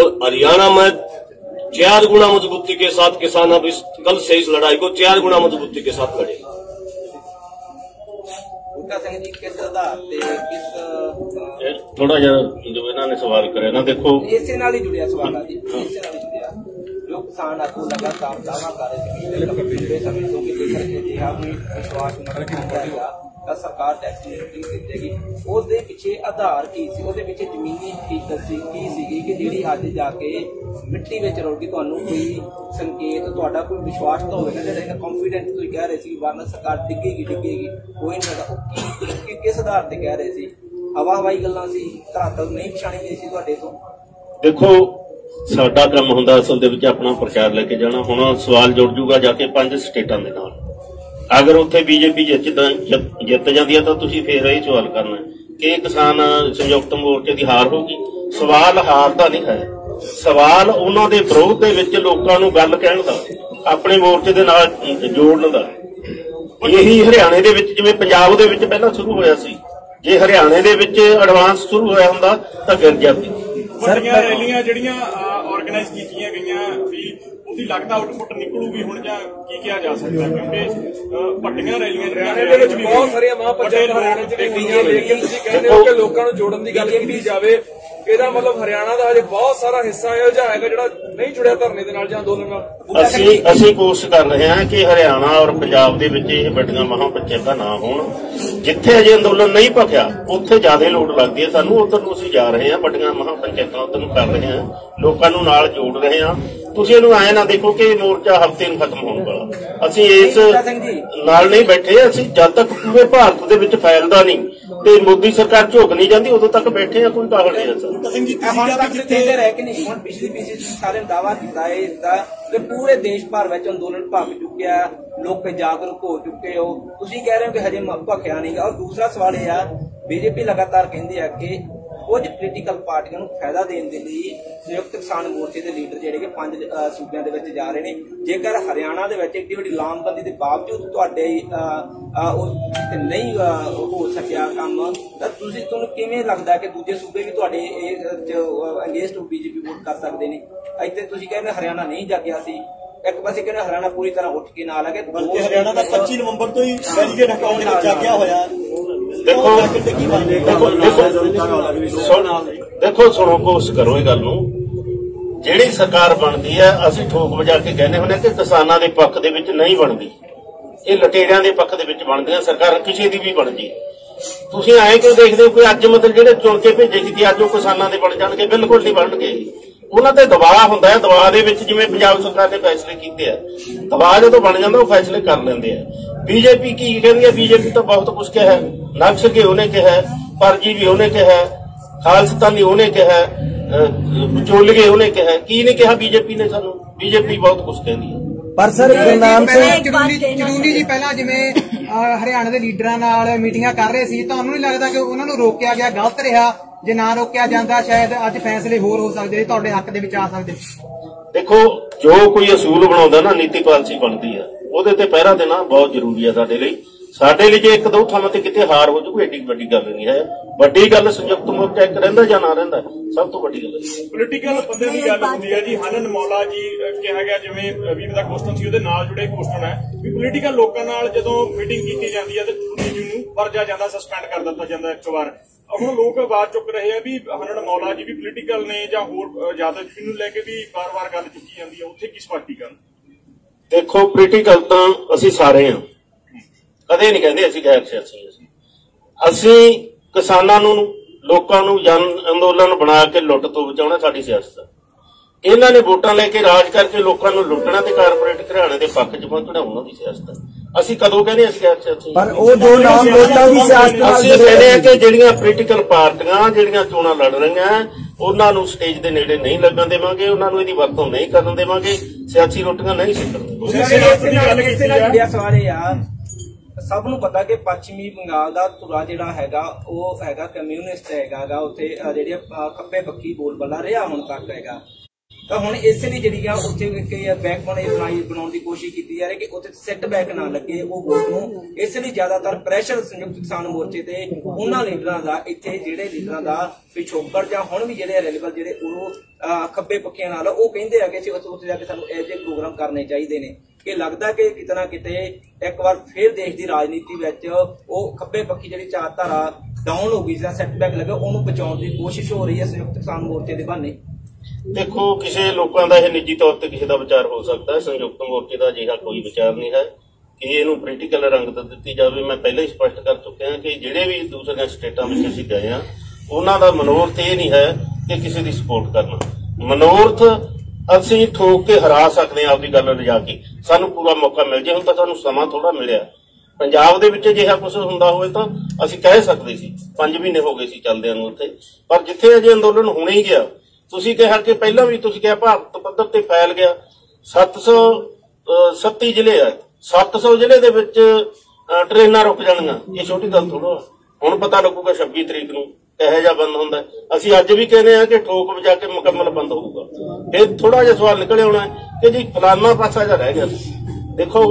और हरियाणा में चार गुना मजबूती के साथ किसान अब इस, कल से इस लड़ाई को चार गुना मजबूती के साथ लड़ेगा। थोड़ा यार जो इन्होंने सवाल करे ना, देखो इससे नाल ही जुड़िया सवाल, इससे नाल ही जुड़िया जो किसान आपको लगातार दावा कर रहे थे, विश्वास सरकार टैक्स नहीं देगी। उसके पिछे आधार की सी, उसके पिछे जमीनी हकीकत सी की सी कि जी अज जाके मिट्टी में रुड़ गई। थानू कोई संकेत तुहाडा कोई विश्वास तो होगा ना, जो कॉन्फिडेंस तुम कह रहे थे वरना सरकार डिगेगी डिगेगी कोई नहीं, किस आधार से कह रहे थे? हवा हवाई गल्लां सी, धरातल नहीं पछाणी गई सी तुहाडे तो। देखो साडा काम हुंदा असल दे विच अपना प्रचार लेके जाना। हुण सवाल जुड़ जूगा जाके पंज स्टेटां दे नाल, अगर उत्थे बीजेपी जित जित जांदी है तां तुसीं फिर इह सवाल करना कि किसान संयुक्त मोर्चे की हार होगी। सवाल हार दा नहीं है, सवाल उन्हां दे विरोध दे विच लोकां नूं गल कहण दा, अपने मोर्चे दे नाल जोड़न दा। यही हरियाणे दे विच जिवें पंजाब दे विच पहलां शुरू होया सी, जे हरियाणे दे विच एडवांस शुरू होया हुंदा तां फिर जाती। ਵੱਡੀਆਂ ਰੈਲੀਆਂ ਜਿਹੜੀਆਂ ਆਰਗੇਨਾਈਜ਼ ਕੀਤੀਆਂ ਗਈਆਂ ਵੀ ਉਹਦੀ ਲੱਗਦਾ ਆਊਟਪੁੱਟ ਨਿਕਲੂਗੀ ਹੁਣ ਜਾਂ ਕੀ ਕਿਹਾ ਜਾ ਸਕਦਾ, ਕਿਉਂਕਿ ਵੱਡੀਆਂ ਰੈਲੀਆਂ ਹਰਿਆਣੇ ਵਿੱਚ ਬਹੁਤ ਸਾਰੀਆਂ ਮਹਾਂਪੰਚਾਇਤ ਹਰਿਆਣੇ ਚ ਗਈਆਂ। ਲੇਕਿਨ ਤੁਸੀਂ ਕਹਿੰਦੇ ਹੋ ਕਿ ਲੋਕਾਂ ਨੂੰ ਜੋੜਨ ਦੀ ਗੱਲ ਕੀਤੀ ਜਾਵੇ, ਇਹਦਾ ਮਤਲਬ ਹਰਿਆਣਾ ਦਾ ਹਜੇ ਬਹੁਤ ਸਾਰਾ ਹਿੱਸਾ ਇਹੋ ਜਿਹਾ ਹੈਗਾ ਜਿਹੜਾ ਨਹੀਂ ਜੁੜਿਆ ਧਰਨੇ ਦੇ ਨਾਲ ਜਾਂ ਅੰਦੋਲਨ ਨਾਲ। ਅਸੀਂ ਅਸੀਂ ਕੋਸ਼ਿਸ਼ ਕਰ ਰਹੇ ਹਾਂ ਕਿ ਹਰਿਆਣਾ ਔਰ ਪੰਜਾਬ ਦੇ ਵਿੱਚ ਇਹ ਵੱਡੀਆਂ ਮਹਾਂਪੰਚਾਇਤਾਂ ਨਾ ਹੋਣ। ਜਿੱਥੇ ਅਜੇ ਅੰਦੋਲਨ ਨਹੀਂ ਭਖਿਆ ਉੱਥੇ ਜ਼ਿਆਦਾ ਲੋੜ ਲੱਗਦੀ ਹੈ ਸਾਨੂੰ, ਉੱਧਰ ਨੂੰ ਅਸੀਂ ਜਾ ਰਹੇ ਹਾਂ। ਵੱਡੀਆਂ ਮਹਾਂਪੰਚਾਇਤਾਂ ਉੱਧਰ ਨੂੰ ਕਰ ਰਹੇ ਹਾਂ, ਲੋਕਾਂ ਨੂੰ ਨਾਲ ਜੋੜ ਰਹੇ ਹਾਂ। ਤੁਸੀਂ ਇਹਨੂੰ ਐਂ ਨਾ ਦੇਖੋ ਕਿ ਮੋਰਚਾ ਹਫ਼ਤੇ ਨੂੰ ਖਤਮ ਹੋਣ ਵਾਲਾ, ਅਸੀਂ ਇਸ ਨਾਲ ਨਹੀਂ ਬੈਠੇ। ਅਸੀਂ ਜਦ ਤੱਕ ਪੂਰੇ ਭਾਰਤ ਦੇ ਵਿੱਚ ਫੈਲਦਾ ਨਹੀਂ ਤੇ ਮੋਦੀ ਸਰਕਾਰ ਝੁਕ ਨਹੀਂ ਜਾਂਦੀ ਉਦੋਂ ਤੱਕ ਬੈਠੇ ਹਾਂ, ਕੋਈ ਟਾਹਲ ਨਹੀਂ ਜਾਂਦਾ। दावा किया इसका पूरे देश भर में अंदोलन भख चुकिया, लोग जागरूक हो चुके हो, तुम कह रहे हो कि हजे भखिया नहीं। और दूसरा सवाल यह है बीजेपी लगातार कहती है कि कुछ पोलिटिकल पार्टियां फायदा देने के लिए संयुक्त किसान मोर्चे के लीडर जिहड़े पंज सूबे के जा रहे हैं। जेकर हरियाणा के एड्डी वड्डी लामबंदी के बावजूद तुहाडे नहीं हो सकिया काम, तां तुसीं तुहानूं किवें लगदा कि दूजे सूबे भी तुहाडे अगेंस्ट बीजेपी वोट कर सकदे ने? इत्थे तुसीं कहंदे हरियाणा नहीं जागिया सी, एक पासे कहना हरियाणा पूरी तरह उठ के ना लगे, बल्कि हरियाणा का पच्ची नवंबर तो ही बैरीकेड हटाने का जागिया होया। देखो देखो सुनो, कोशिश करो इस गल नूं। जिहड़ी सरकार बनती है असीं ठोक वजा के कहने हुंदे कि किसानां दे पक्ष दे विच नहीं बनदी, इह लटेरियां दे पक्ष दे विच बनदियां सरकार किसी दी भी बन जी। तुसीं ऐं क्यों देखदे हो कि अज मतलब जिहड़े चुन के भेजे सी अज ओह किसानां दे बन जाणगे? बिल्कुल नहीं बनणगे। ਉਹਨਾਂ ਤੇ ਦਬਾਅ ਹੁੰਦਾ ਹੈ, ਦਬਾਅ ਦੇ ਵਿੱਚ ਜਿਵੇਂ ਪੰਜਾਬ ਸਰਕਾਰ ਨੇ ਫੈਸਲੇ ਕੀਤੇ ਆ, ਦਬਾਅ ਜਦੋਂ ਬਣ ਜਾਂਦਾ ਉਹ ਫੈਸਲੇ ਕਰ ਲੈਂਦੇ ਆ। ਬੀਜੇਪੀ ਕੀ ਕਹਿੰਦੀ ਹੈ? ਬੀਜੇਪੀ ਤਾਂ ਬਹੁਤ ਕੁਝ ਕਿਹਾ ਹੈ, ਨਕਸ਼ ਕੇ ਉਹਨੇ ਕਿਹਾ, ਪਰਜੀ ਵੀ ਉਹਨੇ ਕਿਹਾ, ਖਾਲਸਤਾਨੀ ਉਹਨੇ ਕਿਹਾ, ਵਿਚੋਲਗੇ ਉਹਨੇ ਕਿਹਾ। ਕੀ ਨਹੀਂ ਕਿਹਾ ਬੀਜੇਪੀ ਨੇ? ਸਾਨੂੰ ਬੀਜੇਪੀ ਬਹੁਤ ਕੁਝ ਕਹਿੰਦੀ ਹੈ। ਪਰ ਸਰ ਗੁਰਨਾਮ ਸਿੰਘ ਚਨੂੰਨੀ ਜੀ ਪਹਿਲਾਂ ਜਿਵੇਂ ਹਰਿਆਣਾ ਦੇ ਲੀਡਰਾਂ ਨਾਲ ਮੀਟਿੰਗਾਂ ਕਰ ਰਹੇ ਸੀ, ਤੁਹਾਨੂੰ ਨਹੀਂ ਲੱਗਦਾ ਕਿ ਉਹਨਾਂ ਨੂੰ ਰੋਕਿਆ ਗਿਆ ਗਲਤ ਰਿਹਾ? ਜੇ ਨਾ ਰੋਕਿਆ ਜਾਂਦਾ ਸ਼ਾਇਦ ਅੱਜ ਫੈਸਲੇ ਹੋਰ ਹੋ ਸਕਦੇ, ਤੁਹਾਡੇ ਹੱਕ ਦੇ ਵਿੱਚ ਆ ਸਕਦੇ। ਦੇਖੋ ਜੋ ਕੋਈ ਅਸੂਲ ਬਣਾਉਂਦਾ ਨਾ, ਨੀਤੀ ਪਾਲਿਸੀ ਬਣਦੀ ਆ, ਉਹਦੇ ਤੇ ਪਹਿਰਾ ਦੇਣਾ ਬਹੁਤ ਜ਼ਰੂਰੀ ਆ ਸਾਡੇ ਲਈ। ਸਾਡੇ ਲਈ ਜੇ ਇੱਕ ਦੋ ਥਾਵਾਂ ਤੇ ਕਿਤੇ ਹਾਰ ਹੋ ਜੂਗੀ ਏਡੀ ਵੱਡੀ ਗੱਲ ਨਹੀਂ ਹੈ। ਵੱਡੀ ਗੱਲ ਸੰਯੁਕਤ ਮੋਰਚਾ ਇੱਕ ਰਹਿੰਦਾ ਜਾਂ ਨਾ ਰਹਿੰਦਾ, ਸਭ ਤੋਂ ਵੱਡੀ ਗੱਲ ਪੋਲੀਟੀਕਲ ਬੰਦੇ ਦੀ ਗੱਲ ਹੁੰਦੀ ਹੈ ਜੀ। ਹਨਨ ਮੌਲਾ ਜੀ ਕਿਹਾ ਗਿਆ ਜਿਵੇਂ ਵੀਰ ਦਾ ਕੁਐਸਚਨ ਸੀ, ਉਹਦੇ ਨਾਲ ਜੁੜੇ ਕੁਐਸਚਨ ਹੈ ਵੀ ਪੋਲੀਟੀਕਲ ਲੋਕਾਂ ਨਾਲ ਜਦੋਂ ਮੀਟਿੰਗ ਕੀਤੀ ਜਾਂਦੀ ਹੈ ਤੇ ਜੀ ਨੂੰ ਵਰਜਿਆ ਜਾਂਦਾ, ਸਸਪੈਂਡ ਕਰ ਦਿੱਤਾ ਜਾਂਦਾ ਇੱਕ ਵਾਰ। ਹੁਣ ਲੋਕ ਆਵਾਜ਼ ਚੁੱਕ ਰਹੇ ਆ ਵੀ ਹਨਨ ਮੌਲਾ ਜੀ ਵੀ ਪੋਲੀਟੀਕਲ ਨੇ ਜਾਂ ਹੋਰ ਜ਼ਿਆਦਾ ਜੀ ਨੂੰ ਲੈ ਕੇ ਵੀ ਵਾਰ-ਵਾਰ ਗੱਲ ਚੁੱਕੀ ਜਾਂਦੀ ਹੈ, ਉੱਥੇ ਕੀ ਸਪਾਰਟੀ ਕਰਨ? ਦੇਖੋ ਪੋਲੀਟੀਕਲ ਤਾਂ ਅਸੀਂ ਸਾਰੇ ਆ, कदे नहीं कहते असीं गैर सियासी। असीं किसानां नूं लोकां नूं जन अंदोलन बना के लुट तो बचाउणा साडी सियासत है। इन्हां ने वोटां लैके राज करके लोकां नूं लुटणा ते कारपोरेट घराणे दे पक्ष च पहुंचणा उन्हां दी सियासत है। असीं कदों कहने असीं गैर सियासी? पर ओ दो नाम वोटां दी सियासत नाल असीं कहने आ कि जिहड़ियां पोलिटिकल पार्टियां जिहड़ियां चोणां लड़ रहीਆਂ ਉਹਨਾਂ ਨੂੰ ਸਟੇਜ ਦੇ ਨੇੜੇ ਨਹੀਂ ਲੱਗਣ ਦੇਵਾਂਗੇ, ਉਹਨਾਂ ਨੂੰ ਇਹਦੀ ਵਰਤੋਂ ਨਹੀਂ ਕਰਨ ਦੇਵਾਂਗੇ, ਸਿਆਸੀ ਰੋਟੀਆਂ ਨਹੀਂ ਛਕਣਗੇ। सब नूं पता कि पश्चिमी बंगाल का तुरा जिहड़ा हैगा ओह हैगा कम्यूनिस्ट हैगा, उत्थे जिहड़े खब्बे पक्खी बोलबाला रिहा हुण तक हैगा। तो हुण इस लई जिहड़ी आ उत्थे बैकबोन बनाई बनाउण दी कोशिश कीती जा रही कि उत्थे सैट बैक ना लगे ओह वोट नूं। इस लई ज़्यादातर प्रैशर संयुक्त किसान मोर्चे ते उन्हां लीडरां दा, इत्थे जिहड़े लीडरां दा पिछोकड़ जां हुण भी जिहड़े अवेलेबल जिहड़े ओह खब्बे पक्खियां नाल ओह कहिंदे आ कि उत्थे जाके सानूं एज ए प्रोग्राम करने चाहीदे ने। कि लगता कि कितना कितने एक बार फिर देश की राजनीति खब्बे पक्खी जी चार धारा डाउन हो गई, सैटबैक लगे, ओनू बचाने की कोशिश हो रही है संयुक्त किसान मोर्चे के बहाने। देखो किसी लोगों का यह निजी तौर पर किसी का विचार हो सकता है, संयुक्त मोर्चे का अजिहा कोई विचार नहीं है। कि इनू पोलिटिकल रंगत दी जाए। मैं पहले ही स्पष्ट कर चुके हैं कि जिहड़े भी दूसरे स्टेटा में असीं गए हैं उन्हां दा मनोरथ यह नहीं है कि किसी की सपोर्ट करना। मनोरथ असीं ठोक के हरा सकते हैं आपकी गल लिजा के, सानू पूरा मौका मिल जाए। हुण तां सानू समा थोड़ा मिलिया, पंजाब दे विच जिहा कुछ हुंदा होवे तां असीं कह सकदे सी, पंज महीने हो गए सी चलदे नूं उत्थे। पर जिथे अजे अंदोलन होणे ही गया, तुसीं कहा कि पहलां वी तुसीं कहा भारत पद्धर ते फैल गया। सत्त सौ सत्ती जिले आ, सत्त सौ जिले दे विच ट्रेनां रुक जाणगीआं, इह छोटी गल थोड़ा। हुण पता लगूगा छब्बी तरीक नूं कहे जा बंद हुंदा। असीं अज्ज भी कहने आ कि ठोक वजा के मुकम्मल बंद होऊगा। ये थोड़ा जिहा सवाल निकल आउणा है कि जी फलाना पासा जिहा रह गया। देखो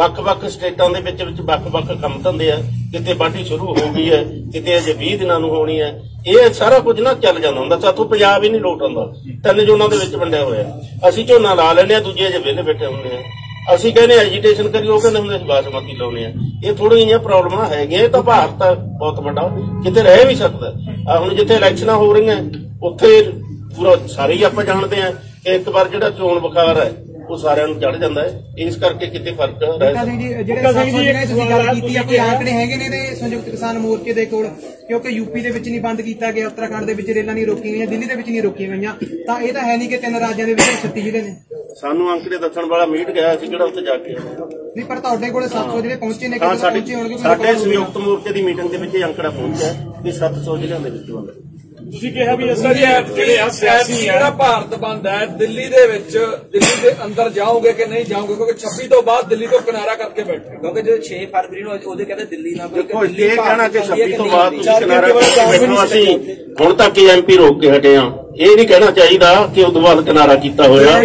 ਵੱਖ-ਵੱਖ ਸਟੇਟਾਂ ਦੇ ਵਿੱਚ ਵਿੱਚ ਵੱਖ-ਵੱਖ ਕੰਮ ਧੰਦੇ ਆ, ਕਿਤੇ ਬਾਢੀ ਸ਼ੁਰੂ ਹੋ ਗਈ ਹੈ, ਕਿਤੇ ਅਜੇ ਵੀਹ ਦਿਨਾਂ ਨੂੰ ਹੋਣੀ ਹੈ। ਇਹ ਸਾਰਾ ਕੁਝ ਨਾ ਚੱਲ ਜਾਂਦਾ ਹੁੰਦਾ। ਸਾਥੋਂ ਪੰਜਾਬ ਹੀ ਨਹੀਂ ਲੋਟ ਆਉਂਦਾ। ਤਿੰਨ ਜੋਨਾਂ ਦੇ ਵਿੱਚ ਵੰਡਿਆ ਹੋਇਆ। ਅਸੀਂ ਝੋਨਾ ਲਾ ਲੈਂਦੇ ਆ, ਦੂਜੇ ਅਜੇ ਵਿਹਲੇ ਬੈਠੇ ਹੁੰਦੇ ਆ। ਅਸੀਂ ਕਹਿੰਦੇ ਐਜੀਟੇਸ਼ਨ ਕਰੀਓ, ਕਹਿੰਦੇ ਹੁੰਦੇ ਬਾਸਮਤੀ ਲਾਉਣੇ ਆ। ਇਹ ਥੋੜ੍ਹੀਆਂ ਜਿਹੀਆਂ ਪ੍ਰੋਬਲਮਾਂ ਹੈਗੀਆਂ। ਇਹ ਤਾਂ ਭਾਰਤ ਬਹੁਤ ਵੱਡਾ ਕਿਤੇ ਰਹਿ ਵੀ ਸਕਦਾ। ਹੁਣ ਜਿੱਥੇ ਇਲੈਕਸ਼ਨਾਂ ਹੋ ਰਹੀਆਂ ਉੱਥੇ ਪੂਰਾ ਸਾਰੇ ਹੀ ਆਪਾਂ ਜਾਣਦੇ ਆ ਕਿ ਇੱਕ ਵਾਰ ਜਿਹੜਾ ਚੋਣ ਵਿਖਾਰ ਹੈ ਉਹ ਸਾਰਿਆਂ ਨੂੰ ਚੜ ਜਾਂਦਾ ਹੈ। ਇਸ ਕਰਕੇ ਕਿਤੇ ਫਰਕ ਰਹਿ ਸਕਦਾ ਹੈ। ਜਿਹੜੇ ਸਾਥੀ ਜਿਹੜੇ ਤੁਸੀਂ ਗੱਲ ਕੀਤੀ ਆ ਕੋਈ ਆਂਕੜੇ ਹੈਗੇ ਨੇ ਤੇ ਸੰਯੁਕਤ ਕਿਸਾਨ ਮੋਰਚੇ ਦੇ ਕੋਲ, ਕਿਉਂਕਿ ਯੂਪੀ ਦੇ ਵਿੱਚ ਨਹੀਂ ਬੰਦ ਕੀਤਾ ਗਿਆ, ਉੱਤਰਾਖੰਡ ਦੇ ਵਿੱਚ ਰੇਲਾਂ ਨਹੀਂ ਰੋਕੀਆਂ ਗਈਆਂ, ਦਿੱਲੀ ਦੇ ਵਿੱਚ ਨਹੀਂ ਰੋਕੀਆਂ ਗਈਆਂ, ਤਾਂ ਇਹ ਤਾਂ ਹੈ ਨਹੀਂ ਕਿ ਤਿੰਨ ਰਾਜਾਂ ਦੇ ਵਿੱਚ ਛੱਤੀ ਜ਼ਿਲ੍ਹੇ ਨੇ। ਸਾਨੂੰ ਅੰਕੜੇ ਦੱਸਣ ਵਾਲਾ ਮੀਟ ਗਿਆ ਸੀ ਕਿਹੜਾ ਉੱਥੇ ਜਾ ਕੇ ਨਹੀਂ, ਪਰ ਤੁਹਾਡੇ ਕੋਲ ਸੱਤ ਸੌ ਜਿਹੜੇ ਪਹੁੰਚੇ ਨੇ ਕਿਹੜੇ ਪਹੁੰਚੇ ਹੋਣਗੇ? ਸਾਡੇ ਸੰਯੁਕਤ ਮੋਰਚੇ ਦੀ ਮੀਟਿੰਗ ਦੇ ਵਿੱਚ ਇਹ ਅੰਕੜਾ ਪਹੁੰਚਿਆ ਕਿ ਸੱਤ ਸੌ ਜ਼ਿਲ੍ਹਿਆਂ ਦੇ ਵਿੱਚ ਬੰਦ। ਤੁਸੀਂ ਕਿਹਾ ਵੀ ਅਸਰ ਜਿਹੜਾ ਭਾਰਤ ਬੰਦ ਹੈ ਦਿੱਲੀ ਦੇ ਵਿੱਚ, ਦਿੱਲੀ ਦੇ ਅੰਦਰ ਜਾਓਗੇ ਕਿ ਨਹੀਂ ਜਾਓਗੇ? ਕਿਉਂਕਿ ਛੱਬੀ ਤੋਂ ਬਾਅਦ ਦਿੱਲੀ ਤੋਂ ਕਿਨਾਰਾ ਕਰਕੇ ਬੈਠੇ, ਕਿਉਂਕਿ ਜਦੋਂ ਛੇ ਫਰਵਰੀ ਨੂੰ ਉਹਦੇ ਕਹਿੰਦੇ ਦਿੱਲੀ ਨਾਲ ਇਹ ਕਹਿਣਾ ਕਿ ਛੱਬੀ ਤੋਂ ਬਾਅਦ ਤੁਸੀਂ ਕਿਨਾਰਾ ਕਰਕੇ ਬੈਠੋ। ਅਸੀਂ ਹੁਣ ਤੱਕ ਐਮਪੀ ਰੋਕ ਕੇ ਹਟੇ ਹਾਂ, ਇਹ ਨਹੀਂ ਕਹਿਣਾ ਚਾਹੀਦਾ ਕਿ ਉਦੋਂ ਬਾਅਦ ਕਿਨਾਰਾ ਕੀਤਾ ਹੋਇਆ।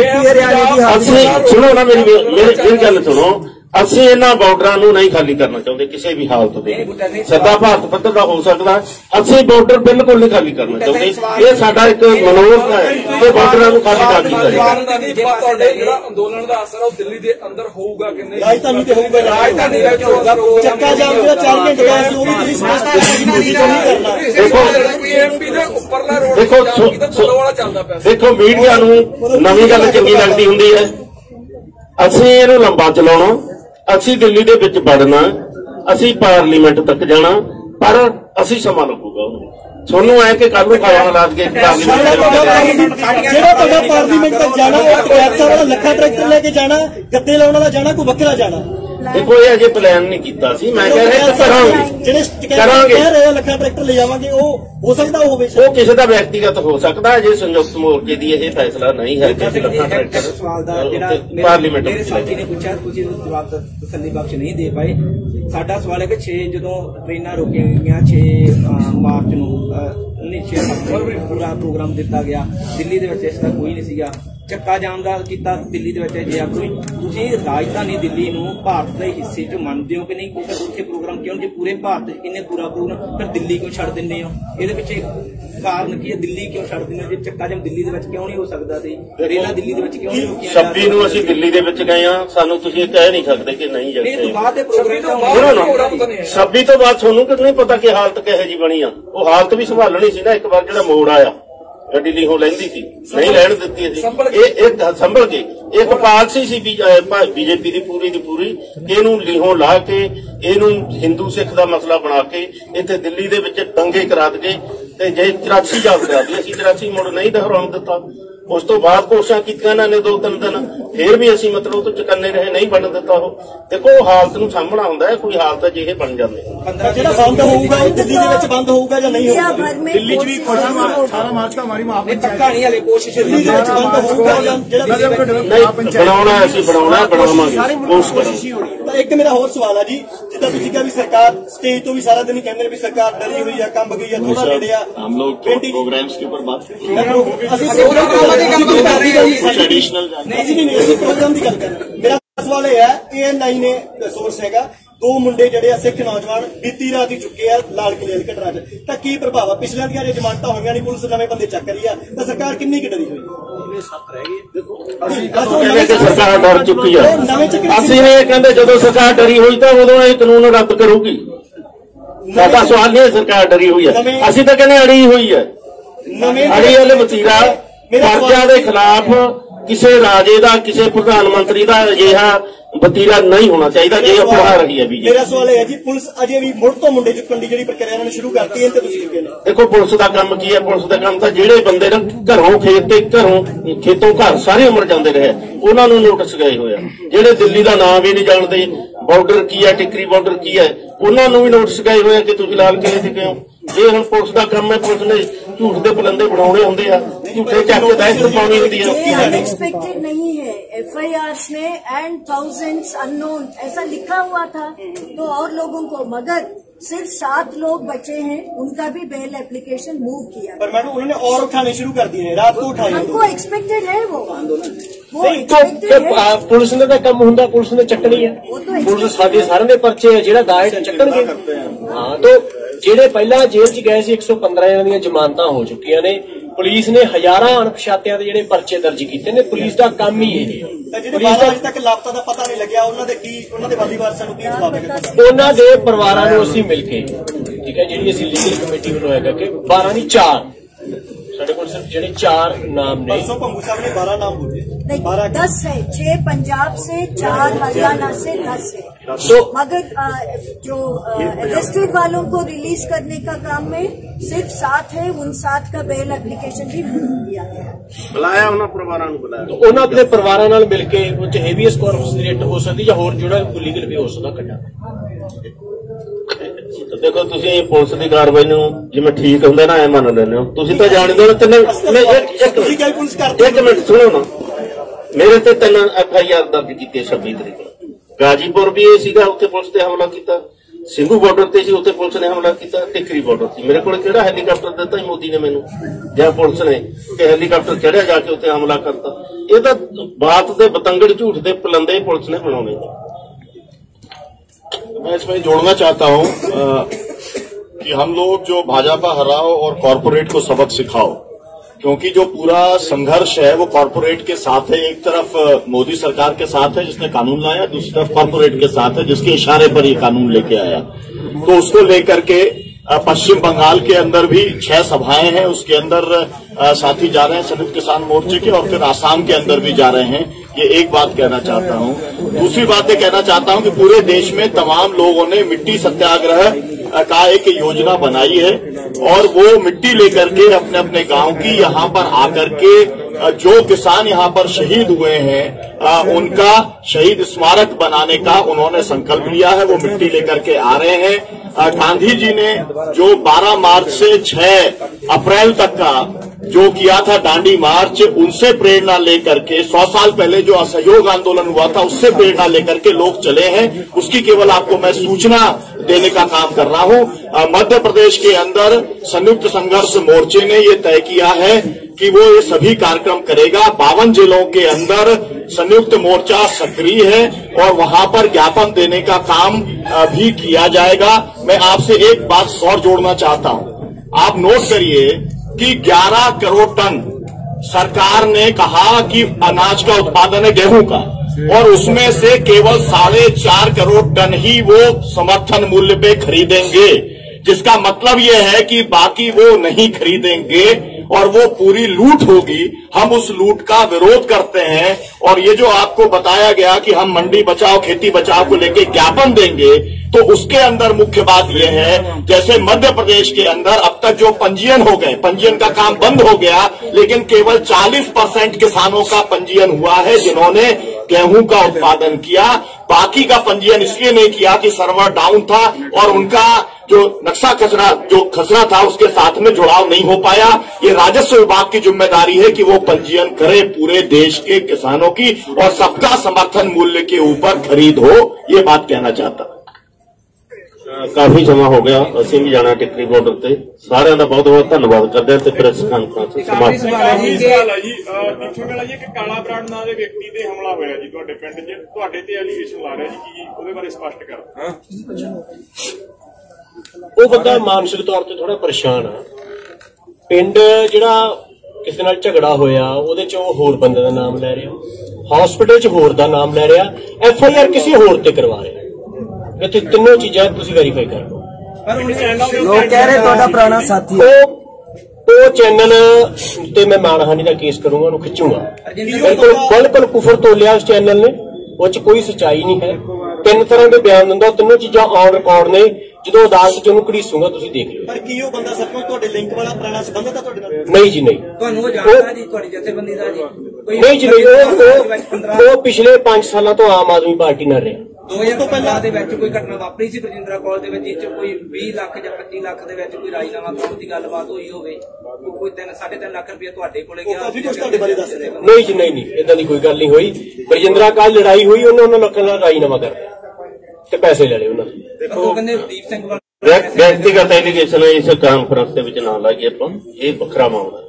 ਅਸੀਂ ਸੁਣੋ ਨਾ ਮੇਰੀ ਮੇਰੀ ਗੱਲ ਸੁਣੋ, ਅਸੀਂ ਇਹਨਾਂ ਬਾਰਡਰਾਂ ਨੂੰ ਨਹੀਂ ਖਾਲੀ ਕਰਨਾ ਚਾਹੁੰਦੇ ਕਿਸੇ ਵੀ ਹਾਲਤ ਦੇ। ਸੱਤਾ ਭਾਰਤ ਪੱਧਰ ਦਾ ਹੋ ਸਕਦਾ, ਅਸੀਂ ਬਾਰਡਰ ਬਿਲਕੁਲ ਨਹੀਂ ਖਾਲੀ ਕਰਨਾ ਚਾਹੁੰਦੇ। ਇਹ ਸਾਡਾ ਇੱਕ ਮਨੋਰਥ ਹੈ ਕਿ ਬਾਰਡਰਾਂ ਨੂੰ ਖਾਲੀ ਕਰ ਦਿੱਤਾ ਜਾਵੇ। ਜਿਹੜਾ ਅੰਦੋਲਨ ਦਾ ਅਸਰ ਉਹ ਦਿੱਲੀ ਦੇ ਅੰਦਰ ਹੋਊਗਾ ਕਿ ਨਹੀਂ? ਰਾਜਧਾਨੀ ਤੇ ਹੋਊਗਾ, ਰਾਜਧਾਨੀ ਵਿੱਚ ਹੋਊਗਾ। ਚੱਕਾ ਜਾਮ ਜਿਹੜਾ ਚਾਰ ਘੰਟੇ ਦਾ ਸੀ ਉਹ ਵੀ ਤੁਸੀਂ ਸਮਝਦਾ ਨਹੀਂ। ਦੇਖੋ ਦੇਖੋ ਮੀਡੀਆ ਨੂੰ ਨਵੀਂ ਗੱਲ ਚੰਗੀ ਲੱਗਦੀ ਹੁੰਦੀ ਹੈ। ਅਸੀਂ ਇਹਨੂੰ ਲੰਬਾ ਚਲਾਉਣਾ, ਅਸੀਂ ਦਿੱਲੀ ਦੇ ਵਿੱਚ ਵੜਨਾ, ਅਸੀਂ ਪਾਰਲੀਮੈਂਟ ਤੱਕ ਜਾਣਾ, ਪਰ ਅਸੀਂ ਸਮਾਂ ਲੱਗੂਗਾ ਉਹਨੂੰ। ਤੁਹਾਨੂੰ ਐ ਕਿ ਕੱਲ ਨੂੰ ਖਾਣਾ ਲਾ ਕੇ ਜਿਹੜਾ ਤੁਹਾਡਾ ਪਾਰਲੀਮੈਂਟ ਤੱਕ ਜਾਣਾ ਉਹ ਟਰੈਕਟਰ ਵਾਲਾ ਲੱਖਾਂ ਟਰੈਕਟਰ ਲੈ ਕੇ ਜਾਣਾ, ਗੱਦੇ ਲਾਉਣ ਵਾਲਾ ਜਾਣਾ, ਕੋਈ ਵੱਖਰਾ ਜਾਣਾ। ਦੇਖੋ ਇਹ ਅਜੇ ਪਲਾਨ ਨਹੀਂ ਕੀਤਾ ਸੀ। ਮੈਂ ਕਹਿ ਰਿਹਾ ਕਰਾਂਗੇ, ਜਿਹੜੇ ਕਰਾਂਗੇ ਲੱਖਾਂ ਟਰੈਕਟਰ ਲੈ ਜਾਵਾਂਗੇ, ਉਹ ਹੋ ਸਕਦਾ ਹੋਵੇ ਉਹ ਕਿਸੇ ਦਾ ਵਿਅਕਤੀਗਤ ਹੋ ਸਕਦਾ। ਜੇ ਸੰਯੁਕਤ ਮੋਰਚੇ ਦੀ ਇਹ ਫੈਸਲਾ ਨਹੀਂ ਹੈ ਕਿ ਲੱਖਾਂ ਟਰੈਕਟਰ ਪਾਰਲੀਮੈਂਟ ਮੇਰੇ ਸਾਥੀ ਨੇ ਪੁੱਛਿਆ, ਤੁਸੀਂ ਜਵਾਬ ਤਸੱਲੀ ਬਖਸ਼ ਨਹੀਂ ਦੇ ਪਾਏ। ਸਾਡਾ ਸਵਾਲ ਹੈ ਕਿ ਛੇ ਜਦੋਂ ਟ੍ਰੇਨਾਂ ਰੋਕੀਆਂ ਗਈਆਂ ਛੇ ਮਾਰਚ ਨੂੰ ਛੇ ਫਰਵਰੀ ਪੂਰਾ ਪ੍ਰੋਗਰਾਮ ਦਿੱਤਾ ਗਿਆ, ਦਿੱਲੀ ਦੇ ਵਿੱਚ ਇਸ ਦਾ ਕੋਈ ਨਹੀਂ ਸੀਗਾ। ਚੱਕਾ ਜਾਮ ਦਾ ਕੀਤਾ ਦਿੱਲੀ ਦੇ ਵਿੱਚ। ਜੇ ਆਪਣੀ ਤੁਸੀਂ ਰਾਜਧਾਨੀ ਦਿੱਲੀ ਨੂੰ ਭਾਰਤ ਦੇ ਹਿੱਸੇ ਚ ਮੰਨਦੇ ਹੋ ਕਿ ਨਹੀਂ? ਕਿਉਂਕਿ ਉੱਥੇ ਪ੍ਰੋਗਰਾਮ ਕਿਉਂ ਜੇ ਪੂਰੇ ਭਾਰਤ ਇੰਨੇ ਪੂਰਾ ਪ੍ਰੋਗਰਾਮ, ਫਿਰ ਦਿੱਲੀ ਕਿਉਂ ਛੱਡ ਦਿੰਦੇ ਹੋ? ਇਹਦੇ ਪਿੱਛੇ ਕਾਰਨ ਕੀ ਹੈ? ਦਿੱਲੀ ਕਿਉਂ ਛੱਡ ਦਿੰਦੇ ਹੋ? ਜੇ ਚੱਕਾ ਜਾਮ ਦਿੱਲੀ ਦੇ ਵਿੱਚ ਕਿਉਂ ਨਹੀਂ ਹੋ ਸਕਦਾ ਸੀ? ਰੇਲਾਂ ਦਿੱਲੀ ਦੇ ਵਿੱਚ ਕਿਉਂ ਨਹੀਂ ਰੁਕੀਆਂ? ਛੱਬੀ ਨੂੰ ਅਸੀਂ ਦਿੱਲੀ ਦੇ ਵਿੱਚ ਗਏ ਹਾਂ, ਸਾਨੂੰ ਤੁਸੀਂ ਕਹਿ ਨਹੀਂ ਸਕਦੇ ਕਿ ਨਹੀਂ ਜਾਂਦੇ। ਬਾਅਦ ਦੇ ਪ੍ਰੋਗਰਾਮ ਛੱਬੀ ਤੋਂ ਬਾਅਦ ਤੁਹਾਨੂੰ ਕਿੰਨੇ ਪਤਾ ਕਿ ਹਾਲਤ ਕਿਹੋ ਜਿਹੀ ਬਣੀ ਆ? ਉਹ ਹਾਲਤ ਵੀ ਸੰਭਾਲਣੀ ਸੀ ਨਾ। ਇੱਕ ਵਾਰ ਜਿਹੜਾ ਮੋੜ ਆਇਆ ਗੱਡੀ ਲਈ ਹੋ ਲੈਂਦੀ ਸੀ, ਨਹੀਂ ਲੈਣ ਦਿੱਤੀ ਅਸੀਂ। ਇਹ ਇੱਕ ਸੰਭਲ ਕੇ ਇੱਕ ਪਾਲਸੀ ਸੀ ਬੀਜੇਪੀ ਦੀ ਪੂਰੀ ਦੀ ਪੂਰੀ, ਇਹਨੂੰ ਲਿਹੋਂ ਲਾ ਕੇ ਇਹਨੂੰ ਹਿੰਦੂ ਸਿੱਖ ਦਾ ਮਸਲਾ ਬਣਾ ਕੇ ਇੱਥੇ ਦਿੱਲੀ ਦੇ ਵਿੱਚ ਦੰਗੇ ਕਰਾ ਦਿੱਤੇ। ਤੇ ਜੇ ਚੁਰਾਸੀ ਜਾਬ ਕਰਾ ਦਿੱਤੀ, ਅਸੀਂ ਚੁਰਾਸੀ ਮੁੜ ਨਹੀਂ ਦੁਹਰਾਉਣ ਦਿੱਤਾ। ਉਸ ਤੋਂ ਬਾਅਦ ਕੋਸ਼ਿਸ਼ਾਂ ਕੀਤੀਆਂ ਇਹਨਾਂ ਨੇ ਦੋ ਤਿੰਨ ਦਿਨ, ਫੇਰ ਵੀ ਅਸੀਂ ਮਤਲਬ ਉਹ ਤੋਂ ਚੁਕੰਨੇ ਰਹੇ, ਨਹੀਂ ਬਣ ਦਿੱਤਾ ਉਹ। ਦੇਖੋ ਹਾਲਤ ਨੂੰ ਸਾਂਭਣਾ ਹੁੰਦਾ ਹੈ। ਕੋਈ ਹਾਲਤ ਅਜਿਹੇ ਬਣ ਜਾਂਦੇ ਜਿਹੜਾ ਬੰਦ ਹੋਊਗਾ ਉਹ ਦਿੱਲੀ ਦੇ ਵਿੱਚ ਬੰਦ ਹੋਊਗਾ ਜਾਂ ਨਹੀਂ ਹੋਊਗਾ? ਦਿੱਲੀ ਚ ਵੀ ਅਠਾਰਾਂ ਮਾਰਚ ਦਾ ਹਮਾਰੀ ਮਾਫੀ ਪੱਕਾ ਨਹੀਂ ਹਲੇ ਕੋਸ਼ਿਸ਼ ਬਣਾਉਣਾ, ਅਸੀਂ ਬਣਾਉਣਾ ਬਣਾਵਾਂਗੇ ਕੋਸ਼ਿਸ਼। ਇੱਕ ਮੇਰਾ ਹੋਰ ਸਵਾਲ ਆ ਜੀ, ਜਿੱਦਾਂ ਤੁਸੀਂ ਕਿਹਾ ਵੀ ਸਰਕਾਰ ਸਟੇਜ ਤੋਂ ਵੀ ਸਾਰਾ ਦਿਨ ਕਹਿੰਦੇ ਨੇ ਵੀ ਸਰਕਾਰ ਡਰੀ ਹੋਈ ਆ, ਕੰਬ ਗਈ ਆ, ਥੋੜਾ ਨੇੜੇ ਆ। ਹਮ ਲੋਗ ਪ੍ਰੋਗਰਾਮਸ ਕੇ ਉੱਪਰ ਬਾਤ ਕਰ ਮੇਰਾ सवाल यह है, ए एन आई ने सोर्स है दो मुंडे जिहड़े सिख नौजवान बीती रात ही चुके हैं लाल किले वाली घटना च, तां की प्रभाव है? पिछले दिन जमानतां होईयां नहीं, पुलिस नवें बंदे चक रही है, तां सरकार कितनी कि डरी होई? सत्त रह गए। देखो असीं सरकार डर चुकी है। असीं इह कहंदे जदों सरकार डरी होई तां उदों इह कानून रद्द करूगी। साडा सवाल नहीं सरकार डरी होई है, असीं तां कहंदे अड़ी होई है। अड़ी वाले वतीरा फर्जाਂ ਦੇ ਖਿਲਾਫ ਕਿਸੇ ਰਾਜੇ ਦਾ, ਕਿਸੇ ਪ੍ਰਧਾਨ ਮੰਤਰੀ ਦਾ ਅਜਿਹਾ ਵਤੀਰਾ नहीं होना चाहिए। ये अफवाह रही है। मेरा सवाल है जी, पुलिस अजे भी मुड़ तो मुंडे चुकन की जिहड़ी प्रक्रिया उन्होंने शुरू करती है, देखो पुलिस का काम की है। पुलिस का काम तो जिहड़े बंदे ना घरों खेत ते घरों खेतों घर सारी उमर जाते रहे उन्होंने नोटिस गए हुए हैं। जिहड़े दिल्ली का नाम भी नहीं जानते, बॉर्डर की है, टिकरी बॉर्डर की है, उन्होंने भी नोटिस गए हुए हैं कि तुसीं लाल किले च गए हो। ये हम पुलिस का काम है, पुलिस ने झूठ के बुलंदे बनाने होंगे, झूठे चक दहशत पानी होंगी। अनएक्सपेक्टेड नहीं है, एफ आई आर में एंड थाउजेंड्स अननोन ऐसा लिखा हुआ था तो और लोगों को, मगर सिर्फ सात लोग बचे हैं, उनका भी बेल एप्लीकेशन मूव किया। पर मैडम उन्होंने और उठाने शुरू कर दिए हैं, रात को उठाए। हमको एक्सपेक्टेड है वो आंदोलन, पुलिस ने तो कम होंगे, पुलिस ने चकनी है, पुलिस सारे के परचे जो दायर चकनगे। हाँ तो ਜਿਹੜੇ ਪਹਿਲਾਂ ਜੇਲ੍ਹ ਚ ਗਏ ਸੀ ਇੱਕ ਸੌ ਪੰਦਰਾਂ ਜਣਾਂ ਦੀਆਂ ਜ਼ਮਾਨਤਾਂ ਹੋ ਚੁੱਕੀਆਂ ਨੇ। ਪੁਲਿਸ ਨੇ ਹਜ਼ਾਰਾਂ ਅਣਪਛਾਤਿਆਂ ਦੇ ਜਿਹੜੇ ਪਰਚੇ ਦਰਜ ਕੀਤੇ ਨੇ। ਪੁਲਿਸ ਦਾ ਕੰਮ ਹੀ ਇਹ ਹੈ। ਜਿਹੜੇ ਅਜੇ ਤੱਕ ਲਾਪਤਾ ਦਾ ਪਤਾ ਨਹੀਂ ਲੱਗਿਆ ਉਹਨਾਂ ਦੇ ਕੀ, ਉਹਨਾਂ ਦੇ ਵਾਲੀ ਵਾਰਸਾਂ ਨੂੰ ਕੀ ਜਵਾਬ ਦੇਣਾ? ਉਹਨਾਂ ਦੇ ਪਰਿਵਾਰਾਂ ਨੂੰ ਅਸੀਂ ਮਿਲ ਕੇ, ਠੀਕ ਹੈ, ਜਿਹੜੀ ਅਸੀਂ ਲੀਗਲ ਕਮੇਟੀ ਬਣਾਇਆ ਕਿ ਬਾਰਾਂ ਨਹੀਂ ਚਾਰ, ਸਾਡੇ ਕੋਲ ਸਿਰਫ ਜਿਹੜੇ ਚਾਰ ਨਾਮ ਨੇ। ਪਰਸੋਂ ਭੰਗੂ ਸਾਹਿਬ ਨੇ ਬਾਰਾਂ ਨਾਮ ਬੋਲੇ, बारह दस है, छह पंजाब से, चार हरियाणा से, दस है। तो मगर आ, जो अरेस्टेड वालों को रिलीज करने का काम में सिर्फ सात है, उन सात का बेल एप्लीकेशन भी दिया गया। बुलाया उन्होंने परिवार को, बुलाया तो उन्होंने अपने परिवार नाल मिलके उच्च हेवीएस कॉर्पस रेट हो सकती या होर जुड़ा लीगल भी हो सकता कटा। देखो तुम पुलिस की कार्रवाई जिम्मे ठीक होंगे ना, ए मन लेने तो जानते हो। तीन एक मिनट सुनो ना, मेरे ते तीन एफ आई आर दर्ज की छब्बी तरीक गाजीपुर भी उत्थे पुलिस ने हमला किया, सिंघू बॉर्डर से उत्थे पुलिस ने हमला किया, टिकरी बॉर्डर से मेरे को हैलीकॉप्टर दिता मोदी ने मैनू या पुलिस ने हैलीकॉप्टर चढ़िया जाके उत्थे हमला करता। ये तो बात के बतंगड़ झूठ के पलंदे पुलिस ने बनाने। मैं इसमें जोड़ना चाहता हूं आ, कि हम लोग जो भाजपा हराओ और कॉरपोरेट को सबक सिखाओ, क्योंकि जो पूरा संघर्ष है वो कॉरपोरेट के साथ है। एक तरफ मोदी सरकार के साथ है जिसने कानून लाया, दूसरी तरफ कॉरपोरेट के साथ है जिसके इशारे पर ये कानून लेके आया। तो उसको लेकर के पश्चिम बंगाल के अंदर भी छह सभाएं हैं, उसके अंदर साथी जा रहे हैं संयुक्त किसान मोर्चे के, और फिर आसाम के अंदर भी जा रहे हैं। ये एक बात कहना चाहता हूँ। दूसरी बात ये कहना चाहता हूँ कि पूरे देश में तमाम लोगों ने मिट्टी सत्याग्रह का एक योजना बनाई है और वो मिट्टी लेकर के अपने अपने गांव की यहाँ पर आकर के जो किसान यहाँ पर शहीद हुए हैं आ, उनका शहीद स्मारक बनाने का उन्होंने संकल्प लिया है। वो मिट्टी लेकर के आ रहे हैं। गांधी जी ने जो बारह मार्च से छह अप्रैल तक का जो किया था दांडी मार्च, उनसे प्रेरणा लेकर के सौ साल पहले जो असहयोग आंदोलन हुआ था उससे प्रेरणा लेकर के लोग चले हैं। उसकी केवल आपको मैं सूचना देने का काम कर रहा हूँ। मध्य प्रदेश के अंदर संयुक्त संघर्ष मोर्चे ने ये तय किया है कि वो ये सभी कार्यक्रम करेगा। बावन जिलों के अंदर संयुक्त मोर्चा सक्रिय है और वहां पर ज्ञापन देने का काम भी किया जाएगा। मैं आपसे एक बात और जोड़ना चाहता हूं, आप नोट करिए कि ग्यारह करोड़ टन सरकार ने कहा कि अनाज का उत्पादन है गेहूं का, और उसमें से केवल साढ़े चार करोड़ टन ही वो समर्थन मूल्य पे खरीदेंगे, जिसका मतलब ये है कि बाकी वो नहीं खरीदेंगे और वो पूरी लूट होगी। हम उस लूट का विरोध करते हैं। और ये जो आपको बताया गया कि हम मंडी बचाओ खेती बचाओ को लेके ज्ञापन देंगे, तो उसके अंदर मुख्य बात यह है, जैसे मध्य प्रदेश के अंदर अब तक जो पंजीयन हो गए, पंजीयन का काम बंद हो गया, लेकिन केवल चालीस परसेंट किसानों का पंजीयन हुआ है जिन्होंने गेहूं का उत्पादन किया। बाकी का पंजीयन इसलिए नहीं किया कि सर्वर डाउन था और उनका जो नक्शा खसरा जो खसरा था उसके साथ में जुड़ाव नहीं हो पाया। ये राजस्व विभाग की जिम्मेदारी है कि वो पंजीयन करे पूरे देश के किसानों की, और सबका समर्थन मूल्य के ऊपर खरीद हो। ये बात कहना चाहता। काफी जमा हो गया, असं भी जाना टिकरी बॉर्डर से। सारे का बहुत बहुत धन्यवाद करते हैं। प्रेस कॉन्फ्रेंस काला बराड़ नाम के व्यक्ति से हमला होया जी, तुहाडे पिंड च तुहाडे ते एलिगेशन ला रहा जी, की ओहदे बारे स्पष्ट करो। वो बंदा मानसिक तौर पर थोड़ा परेशान है। पिंड जिहड़ा किसी नाल झगड़ा होया उहदे च होर बंदे दा नाम लै रहा, हॉस्पिटल च होर दा नाम लै रहा, एफ आई आर किसी होर ते करवा रहा। तीनों चीज़ां तुसीं वेरीफाई करो। लोग कह रहे तुहाडा पुराना साथी है। तो चैनल ते मैं मानहानी दा केस करूंगा, खिंचूंगा। बिल्कुल बिल्कुल कुफर तोलिया उस चैनल ने। उस कोई सच्चाई नहीं है। तीन तरह के बयान दिता, तीनों चीजा ऑन रिकॉर्ड ने, जो अदालत घड़ीसूंगा देख लो। नहीं जी नहीं, नहीं जी नहीं, पिछले पांच साल तो आम आदमी पार्टी नाल रहा। दो हजार पंद्रह दे विच कोई घटना वापरी सी रजिंदर कौर दे विच, कोई बीस लाख जां पच्चीस लाख दे विच कोई राजीनामा करवाउण दी गलबात होई होवे, कोई तीन साढ़े तीन लाख रुपया तुहाडे कोले गया। नहीं जी नहीं नहीं, इदां दी कोई गल नहीं होई। रजिंदर कौर लड़ाई होई, उन्हां उन्हां लोकां नाल राजीनामा कर ते पैसे ले लए उन्हां दे। देखो कहंदे दीप सिंह व्यक्तिगत एलीगेशन इस कांफ्रेंस दे विच ना लाइए, आपां इह बखरा मामला।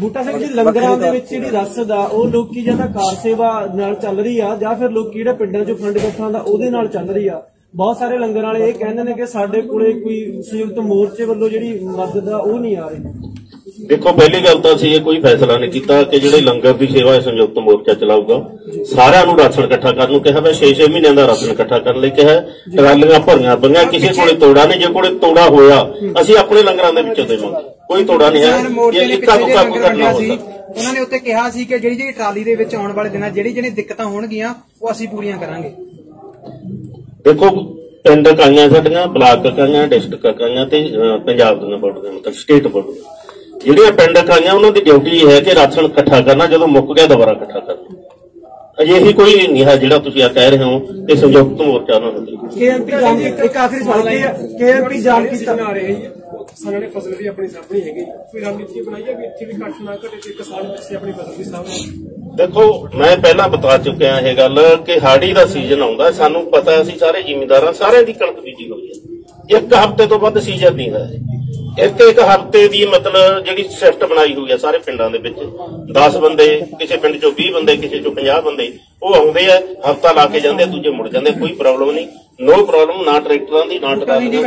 बूटा सिंह जी, लंगरां दे विच जेहड़ी रस दा ओह लोकी जां तां कार सेवा नाल चल रही आ, जां फिर लोकी जेहड़े पिंडां चों फंड इकट्ठा दा ओहदे नाल चल रही आ। बहुत सारे लंगर वाले इह कहिंदे ने कि साडे कोले कोई संयुक्त मोर्चे वल्लों जेहड़ी मदद आ ओह नहीं आ रही। देखो, पहली गल तां असीं कोई फैसला नहीं कीता कि जेहड़े लंगर दी सेवा संयुक्त मोर्चा चलाऊगा, सारिआं नूं राशन इकट्ठा करन नूं कहा। मैं छे छे महीने का राशन इकट्ठा करन लई कहा, ट्रालियां भरियां पईआं, किसी कोले तोड़ा नहीं। जे कोले तोड़ा होया असीं अपने लंगरां दे विचों देवांगे, कोई तोड़ा नहीं है। उन्होंने उत्ते कहा सी कि जिहड़ी जिहड़ी ट्राली दे विच आउण वाले दिनां जिहड़ी जिहड़ी दिक्कतां होणगीआं ओह असीं पूरीआं करांगे। देखो, पिंड इकाइयां साडीआं, ब्लाक इकाइयां, डिस्ट्रिक्ट इकाइयां ते पंजाब दीआं बोर्डां मतलब स्टेट बोर्ड जिहड़ीआं पिंड इकाइयां, उन्हां दी ड्यूटी है कि राशन इकट्ठा करना, जदों मुक्क गया दुबारा इकट्ठा करना। अजे ही कोई नहीं है जिहड़ा तुसीं कह रहे हो कि संयुक्त मोर्चा ना होवे। किसानों ने फसल भी अपनी सामभनी हैगी, कोई रणनीति बनाई है कि इत्थे भी घट ना घटे ते किसान बच्चे अपनी फसल भी सामभ। देखो, मैं पहला बता चुकिया यह गल कि हाड़ी का सीजन आउंदा, सानू पता है, सारे जिमीदारां सारे दी कणक बीजी हुई है। एक हफ्ते तो वध सीजन नहीं है, एक एक हफ्ते की मतलब जिहड़ी शिफ्ट बनाई हुई है सारे पिंडां दे विच, दस बंदे किसी पिंड चो, बीस बंदे किसी चो, पचास बंदे ओह आउंदे आ, हफ्ता ला के जांदे, दूजे मुड़ जांदे, कोई प्रॉब्लम नहीं, नो प्रॉब्लम, ना ट्रैक्टरां दी ना ट्रालियां दी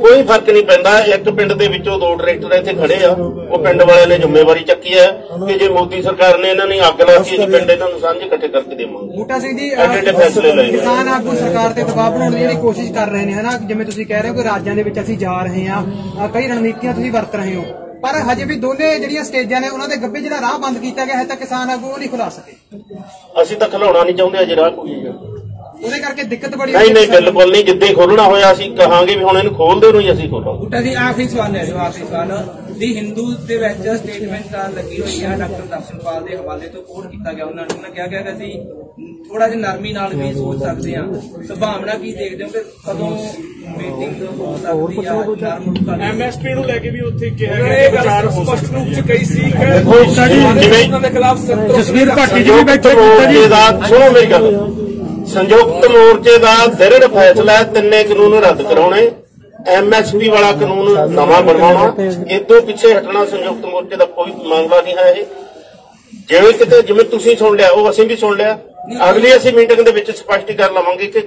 कोई फर्क नहीं पैंदा। एक पिंड दे विचों दो ट्रैक्टर इत्थे खड़े आ, ओह पिंड वाले ने जिम्मेवारी चक्की है कि जे मोदी सरकार ने इन्हां नूं अग ला के इस पिंड इन्हां नूं सांझे इकट्ठे करके देवांगे। बूटा सिंह जी, एडे फैसले लए किसान आगू सरकार ते दबाव बनाउण दी जेहड़ी कोशिश कर रहे ने, है ना, जिवें तुसीं कह रहे हो कि राज्यां दे विच असीं जा रहे आ, कई रणनीतियां तुसीं वरत रहे हो, पर हजे भी दोने जिहड़ियां स्टेजां ने उन्हां दे गब्बे जिहड़ा राह बंद कीता गया है तां किसान आगू नहीं खुला सके। असीं तां खलाउणा नहीं चाहुंदे अजे राह, कोई ਉਹਦੇ ਕਰਕੇ ਦਿੱਕਤ ਬੜੀ। ਨਹੀਂ ਨਹੀਂ ਬਿਲਕੁਲ ਨਹੀਂ, ਜਿੱਦਾਂ ਖੋਲਣਾ ਹੋਇਆ ਅਸੀਂ ਕਹਾਂਗੇ ਵੀ ਹੁਣ ਇਹਨੂੰ ਖੋਲ ਦਿਓ, ਨਹੀਂ ਅਸੀਂ ਖੋਲਾਂਗੇ। ਬੂਟਾ ਜੀ, ਆਖਰੀ ਸਵਾਲ ਲੈ ਲਓ, ਆਖਰੀ ਸਵਾਲ ਦੀ ਹਿੰਦੂ ਦੇ ਵਿੱਚ ਸਟੇਟਮੈਂਟ ਲੱਗੀ ਹੋਈ ਆ ਡਾਕਟਰ ਦਰਸ਼ਨਪਾਲ ਦੇ ਹਵਾਲੇ ਤੋਂ, ਕੋਟ ਕੀਤਾ ਗਿਆ ਉਹਨਾਂ ਨੂੰ, ਉਹਨਾਂ ਕਿਹਾ ਗਿਆ ਕਿ ਅਸੀਂ ਥੋੜਾ ਜਿਹਾ ਨਰਮੀ ਨਾਲ ਵੀ ਸੋਚ ਸਕਦੇ ਆ। ਸੰਭਾਵਨਾ ਕੀ ਦੇਖਦੇ ਹੋ ਕਿ ਕਦੋਂ ਮੀਟਿੰਗ ਹੋ ਸਕਦੀ ਆ? ਐਮਐਸਪੀ ਨੂੰ ਲੈ ਕੇ ਵੀ ਉੱਥੇ ਕਿਹਾ ਗਿਆ ਵਿਚਾਰ ਸਪਸ਼ਟ ਰੂਪ ਚ ਕਈ ਸੀ ਕਿ ਉਹਨਾਂ ਦੇ ਖਿਲਾਫ ਸਖਤ ਜਸਬੀਰ ਭਾਟੀ ਜੀ ਬੈਠੇ ਜੀ ਦਾ ਸੁਣੋ ਮੇਰੀ ਗੱਲ। संयुक्त मोर्चे का दृढ़ फैसला है, तिन्ने कानून रद्द कराने, एमएसपी वाला कानून नवा बनवाना, इदों पिछे हटना संयुक्त मोर्चे का कोई मामला नहीं है। ये जिवें किते जिवें तुसीं सुन लिया, वो असीं भी सुन लिया। अगली असीं मीटिंग दे विच स्पष्टीकरण लवांगे कि